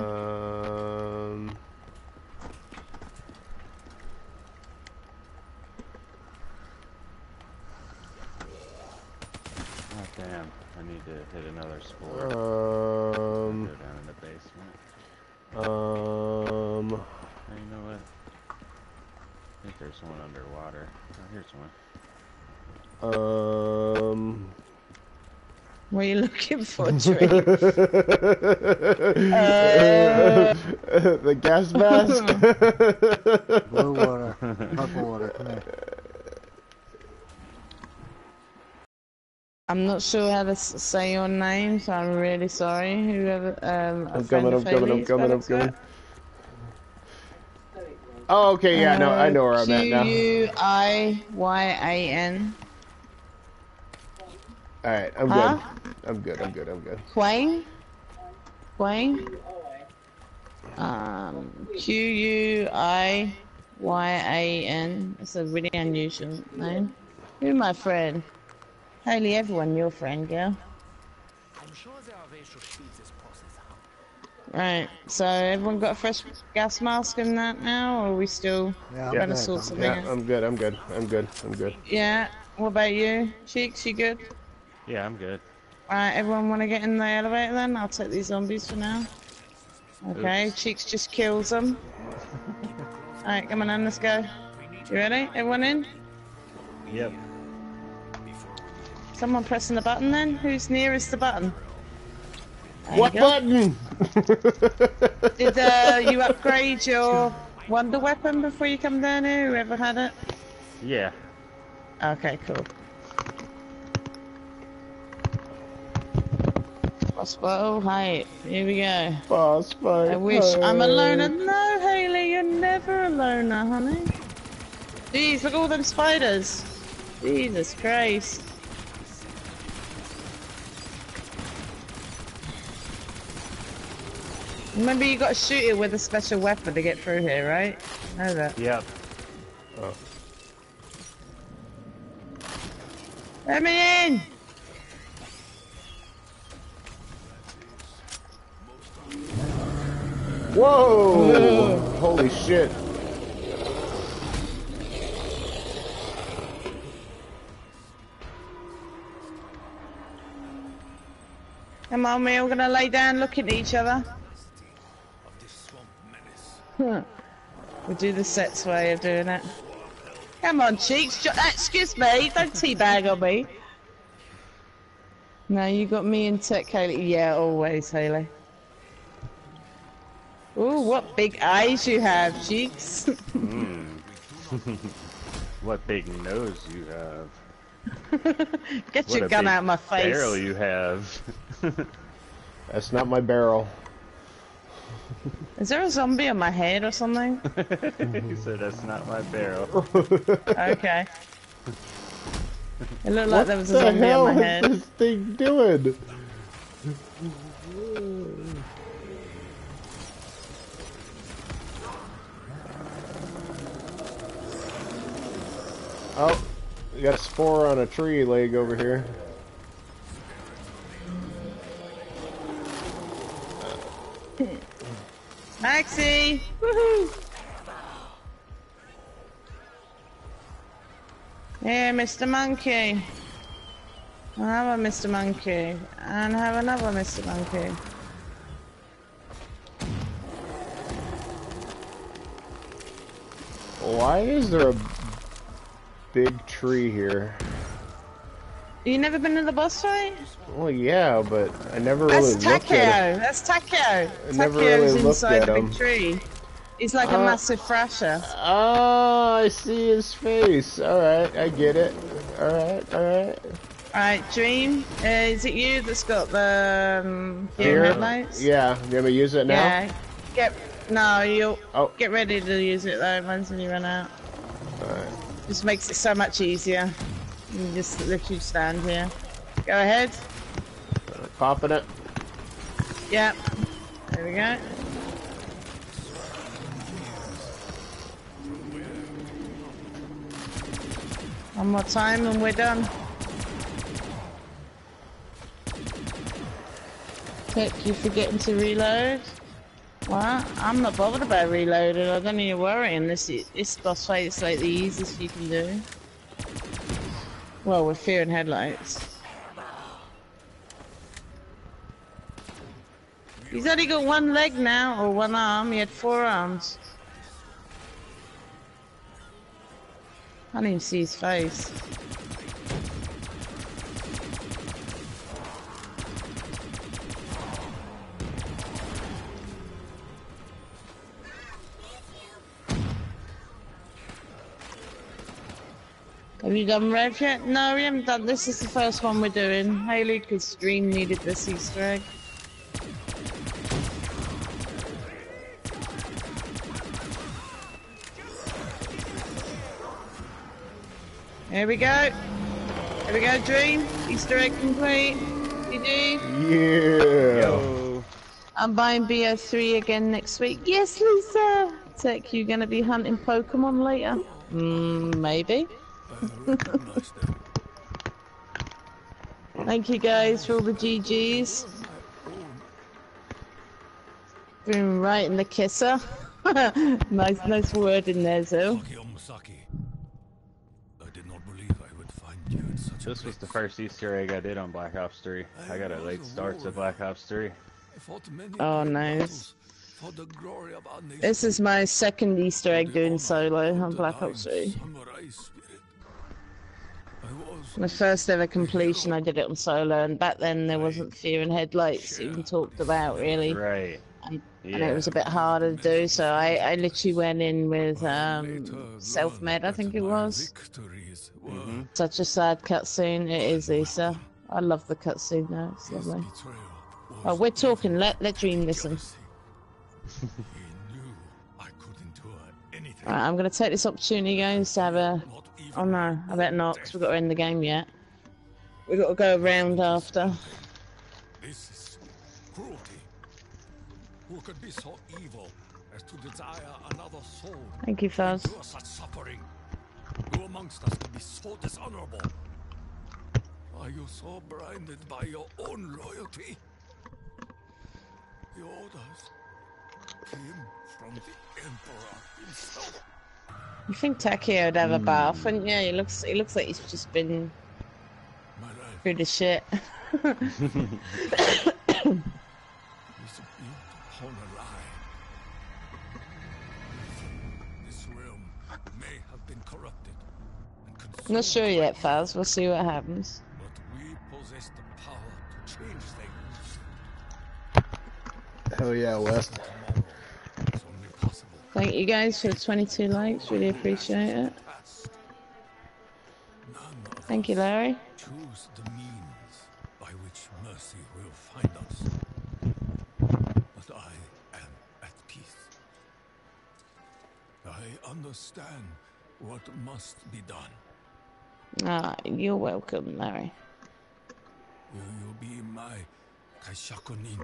damn, I need to hit another spore. Go down in the basement. Hey, you know what? I think there's one underwater. Oh, here's one. What are you looking for, Dream? The gas mask? Blue water. Purple water. Come here. I'm not sure how to say your name, so I'm really sorry. Whoever, I'm coming. Oh, okay, yeah, no, I know where I'm at now. Q-U-I-Y-A-N. Alright, I'm good. I'm good. Queen? Queen? Q-U-I-Y-A-N. That's a really unusual name. You're my friend. Hayley, everyone, your friend, girl. I'm sure there are racial sheets as process out. Right, so everyone got a fresh gas mask in that now, or are we still trying to sort something out? Yeah, I'm good. Yeah, what about you? Cheeks, you good? Yeah, I'm good. Alright, everyone want to get in the elevator then? I'll take these zombies for now. Okay, oops. Cheeks just kills them. Alright, come on in, let's go. You ready? Everyone in? Yep. Someone pressing the button then? Who's nearest the button? What button? Did you upgrade your wonder weapon before you come down here? Whoever had it? Yeah. Okay, cool. Boss hype. Here we go. Boss fight. I wish I'm a loner. No, Hayley, you're never a loner, honey. Jeez, look at all them spiders. Jesus Christ. Remember, you got to shoot it with a special weapon to get through here, right? Know that. Yep. Oh. Let me in! Whoa! Holy shit. Come on, we're all gonna lay down looking at each other. Huh. We'll do the Seth's way of doing it. Come on, Cheeks. Excuse me. Don't teabag on me. No, you got me in tech, Hayley. Yeah, always, Hayley. Ooh, what big eyes you have, Cheeks. Mm. What big nose you have. Get your gun out of my face. What a big barrel you have. That's not my barrel. Is there a zombie on my head or something? He said that's not my barrel. Okay. It looked like there was a zombie on my head. What the hell is this thing doing? Oh, you got a spore on a tree leg over here. Maxi! Woohoo! Here, Mr. Monkey. I'll have a Mr. Monkey. And have another Mr. Monkey. Why is there a big tree here? You never been in the boss fight? Well, yeah, but I never really looked at it. That's Takeo. Takeo's inside the big tree. He's like a massive thrasher. Oh, I see his face. All right, I get it. All right, all right. All right, Dream. Is it you that's got the Fear in the Headlights? Yeah. You ever use it now? Yeah. Get ready to use it though. Mine's when you run out. All right. Just makes it so much easier. You just literally stand here. Go ahead. Popping it. Yep. There we go. One more time and we're done. Tick, you forgetting to reload? What? I'm not bothered about reloading. I don't need to worry unless this boss fight is like the easiest you can do. Well, with Fear in Headlights. He's only got one leg now, or one arm. He had four arms. I can't even see his face. Have you done Rev yet? No, we haven't done this. This is the first one we're doing. Hayley, because Dream needed this Easter egg. Here we go. Here we go, Dream. Easter egg complete. You do? Yeah. Yo. I'm buying BO3 again next week. Yes, Lisa. Tech, you gonna be hunting Pokemon later? Maybe. Thank you guys for all the GGs. Boom, right in the kisser. nice word in there, Zo. This was the first Easter egg I did on Black Ops 3. I got a late start to Black Ops 3. Oh, nice. This is my second Easter egg doing solo on Black Ops 3. My first ever completion, I did it on solo, and back then there wasn't Fear in Headlights even talked about, really. Right. And it was a bit harder to do, so I literally went in with self-made, I think it was. Mm-hmm. Such a sad cutscene. It is, Lisa. I love the cutscene now. It's lovely. Oh, we're talking. Let Dream listen. Right, I'm going to take this opportunity, guys, to have a... Oh no, I bet not, because we've got to end the game yet. We've got to go around after. This is cruelty. Who could be so evil as to desire another soul? Thank you, Fuzz. Endure such suffering. Who amongst us could be so dishonorable? Are you so blinded by your own loyalty? The orders came from the Emperor himself. You think Takeo would have a bath, and yeah, he looks like he's just been through the shit. I'm not sure yet, Faz. We'll see what happens. But we possess the power to change things. Hell yeah, West. Thank you guys for the 22 likes. Really appreciate it. Thank you, Larry. Choose the means by which mercy will find us. But I am at peace. I understand what must be done. Ah, you're welcome, Larry. Will you be my Kaishakunin?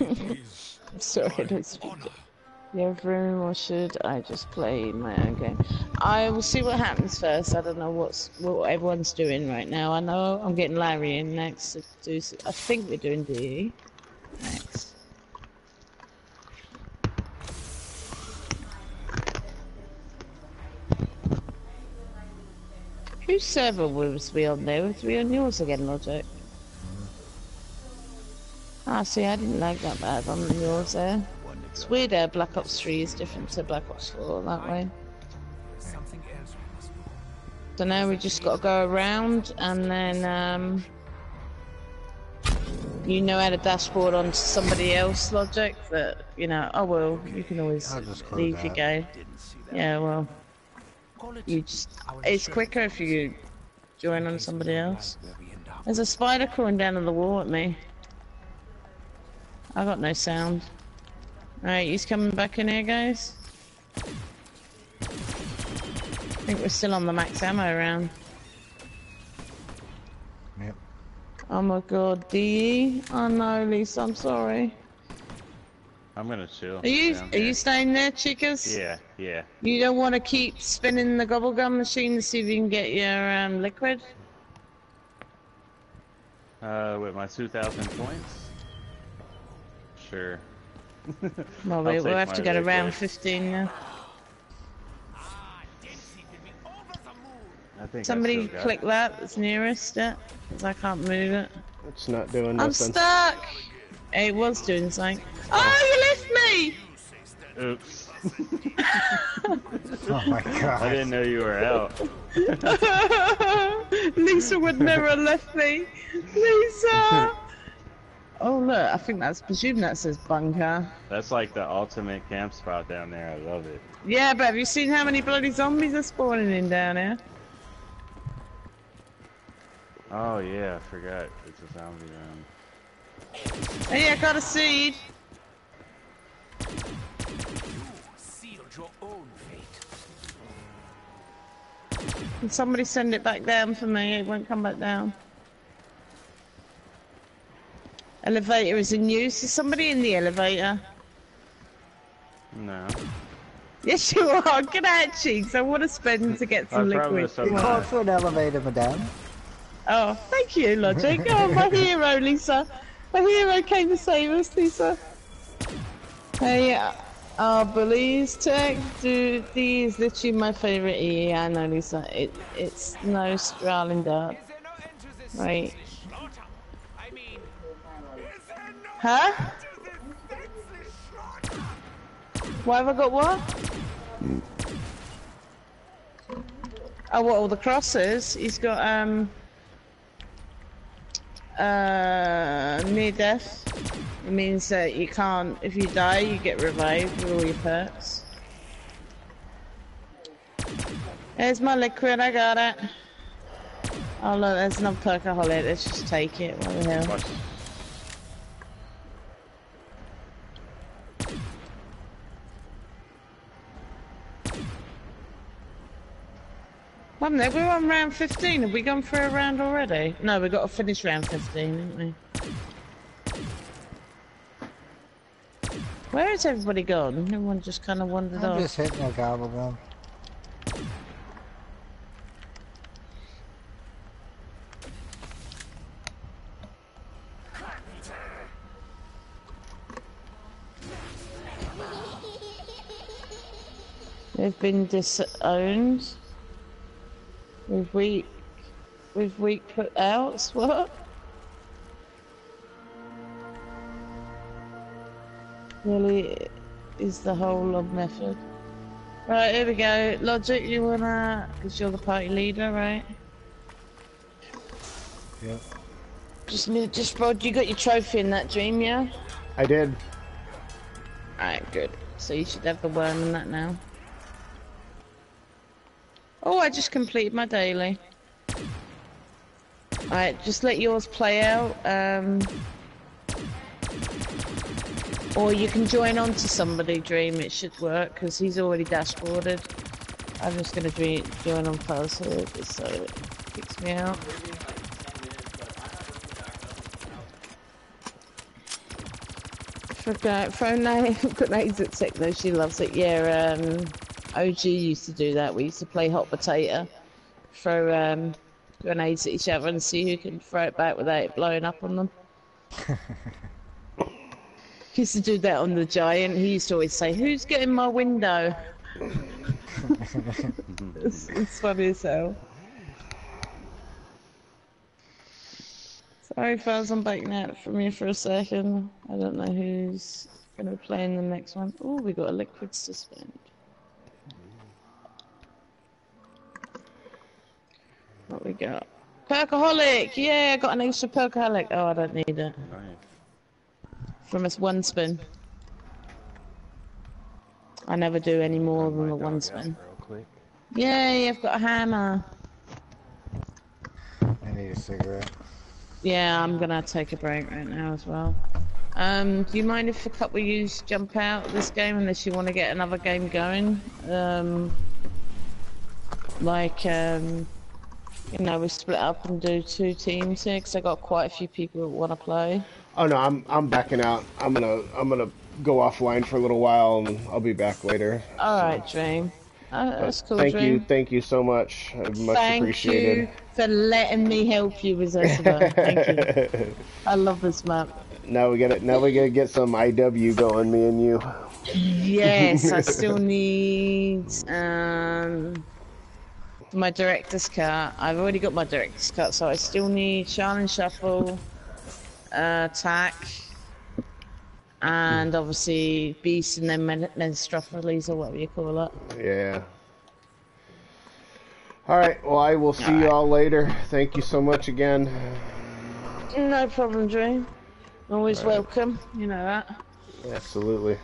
I'm sorry, I don't speak. You have room, or should I just play my own game? I will see what happens first. I don't know what everyone's doing right now. I know I'm getting Larry in next. I think we're doing DE next. Whose server was we on there? Was we on yours again, Logic? Ah, see, I didn't like that bad on yours there. It's weird how Black Ops 3 is different to Black Ops 4 that way. So now we just gotta go around and then, you know how to dashboard onto somebody else, Logic, that, you know, oh well, you can always leave your game. Yeah, well. You just, it's quicker if you join on somebody else. There's a spider crawling down on the wall at me. I got no sound. Alright, he's coming back in here, guys. I think we're still on the max ammo round. Yep. Oh my god, DE? Oh no, Lisa, I'm sorry. I'm gonna chill. Are you staying there, chicas? Yeah, yeah. You don't want to keep spinning the gobblegum machine to see if you can get your liquid? With my 2,000 points? Sure. Well, we'll have to go to round 15 now. I think somebody click that. It's nearest it. I can't move it. It's not doing nothing. I'm stuck. It was doing something. Oh, you left me! Oops. Oh my god. I didn't know you were out. Lisa would never have left me. Lisa! Oh look, I think that's, presume that says bunker. That's like the ultimate camp spot down there, I love it. Yeah, but have you seen how many bloody zombies are spawning in down here? Oh yeah, I forgot. It's a zombie round. Hey, I got a seed. You sealed your own fate. Can somebody send it back down for me? It won't come back down. Elevator is in use. Is somebody in the elevator? No. Yes, you are. Get out, Cheeks. I want to spend to get some liquid. You called for an elevator, madame. Oh, thank you, Logic. Oh, my hero, Lisa. My hero came to save us, Lisa. Hey, our bullies tech. Dude, DE is literally my favorite EE. I know, Lisa. It's no straling dart. Right. Huh? Why have I got what? Oh, what, all the crosses? He's got, near death. It means that you can't, if you die, you get revived with all your perks. There's my liquid, I got it. Oh look, there's another Perk-a-Cola, let's just take it, what the hell. One minute, we're on round 15. Have we gone for a round already? No, we've got to finish round 15, haven't we? Where has everybody gone? Everyone just kind of wandered off. I'm just hitting a Gobblegum. We've been disowned. We've weak put outs. What? Really is the whole log method. Right, here we go. Logic, you wanna, because you're the party leader, right? Yep. Just Rod, you got your trophy in that dream, yeah? I did. Alright, good. So you should have the worm in that now. Oh, I just completed my daily. Alright, just let yours play out. Or you can join on to somebody, Dream. It should work, because he's already dashboarded. I'm just going to join on first, so it kicks me out. Put names at Techno, she loves it. Yeah, OG used to do that. We used to play hot potato. Throw grenades at each other and see who can throw it back without it blowing up on them. He used to do that on the giant. He used to always say, "Who's getting my window?" it's funny as hell. Sorry, fellas, I'm backing out from here for a second. I don't know who's gonna be playing the next one. Oh, we got a liquid suspend. What we got? Perk-a-Cola! Yeah, I got an extra Perk-a-Cola. Oh, I don't need it. From us one spin. I never do any more than the one spin. Yay, I've got a hammer. I need a cigarette. Yeah, I'm gonna take a break right now as well. Do you mind if a couple of you jump out of this game unless you want to get another game going? You know, we split up and do two teams here because I got quite a few people that want to play. Oh no, I'm backing out. I'm gonna go offline for a little while and I'll be back later. All right, Dream. That's cool. Thank you so much. Much appreciated. Thank you for letting me help you with this. Thank you. I love this map. Now we gotta get some IW going, me and you. Yes, I still need my director's cut. I've already got my director's cut, so I still need Shine and Shuffle, Tack, and obviously Beast and then Menstropheles or whatever you call it. Yeah. Alright, well, I will see you all later. Thank you so much again. No problem, Dream. Always welcome, you know that. Absolutely.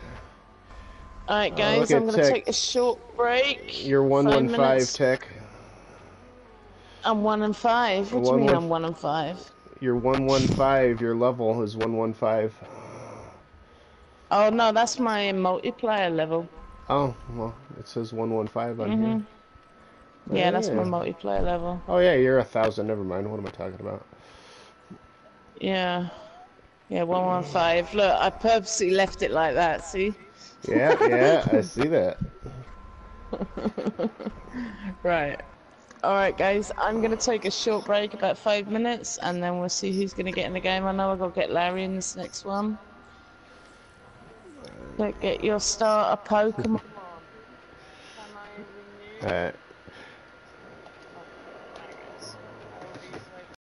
Alright, guys, I'm going to take a short break. You're 115 Tech. I'm 1 and 5. What do you mean I'm 1 and 5? You're 115. Your level is 115. Oh no, that's my multiplayer level. Oh well, it says 115 on here. Yeah, yeah, that's my multiplayer level. Oh yeah, you're 1,000. Never mind. What am I talking about? Yeah, yeah, 115. Look, I purposely left it like that. See? Yeah, yeah, I see that. Right. Alright guys, I'm going to take a short break, about 5 minutes, and then we'll see who's going to get in the game. I know I've got to get Larry in this next one. Get your starter Pokemon. Alright.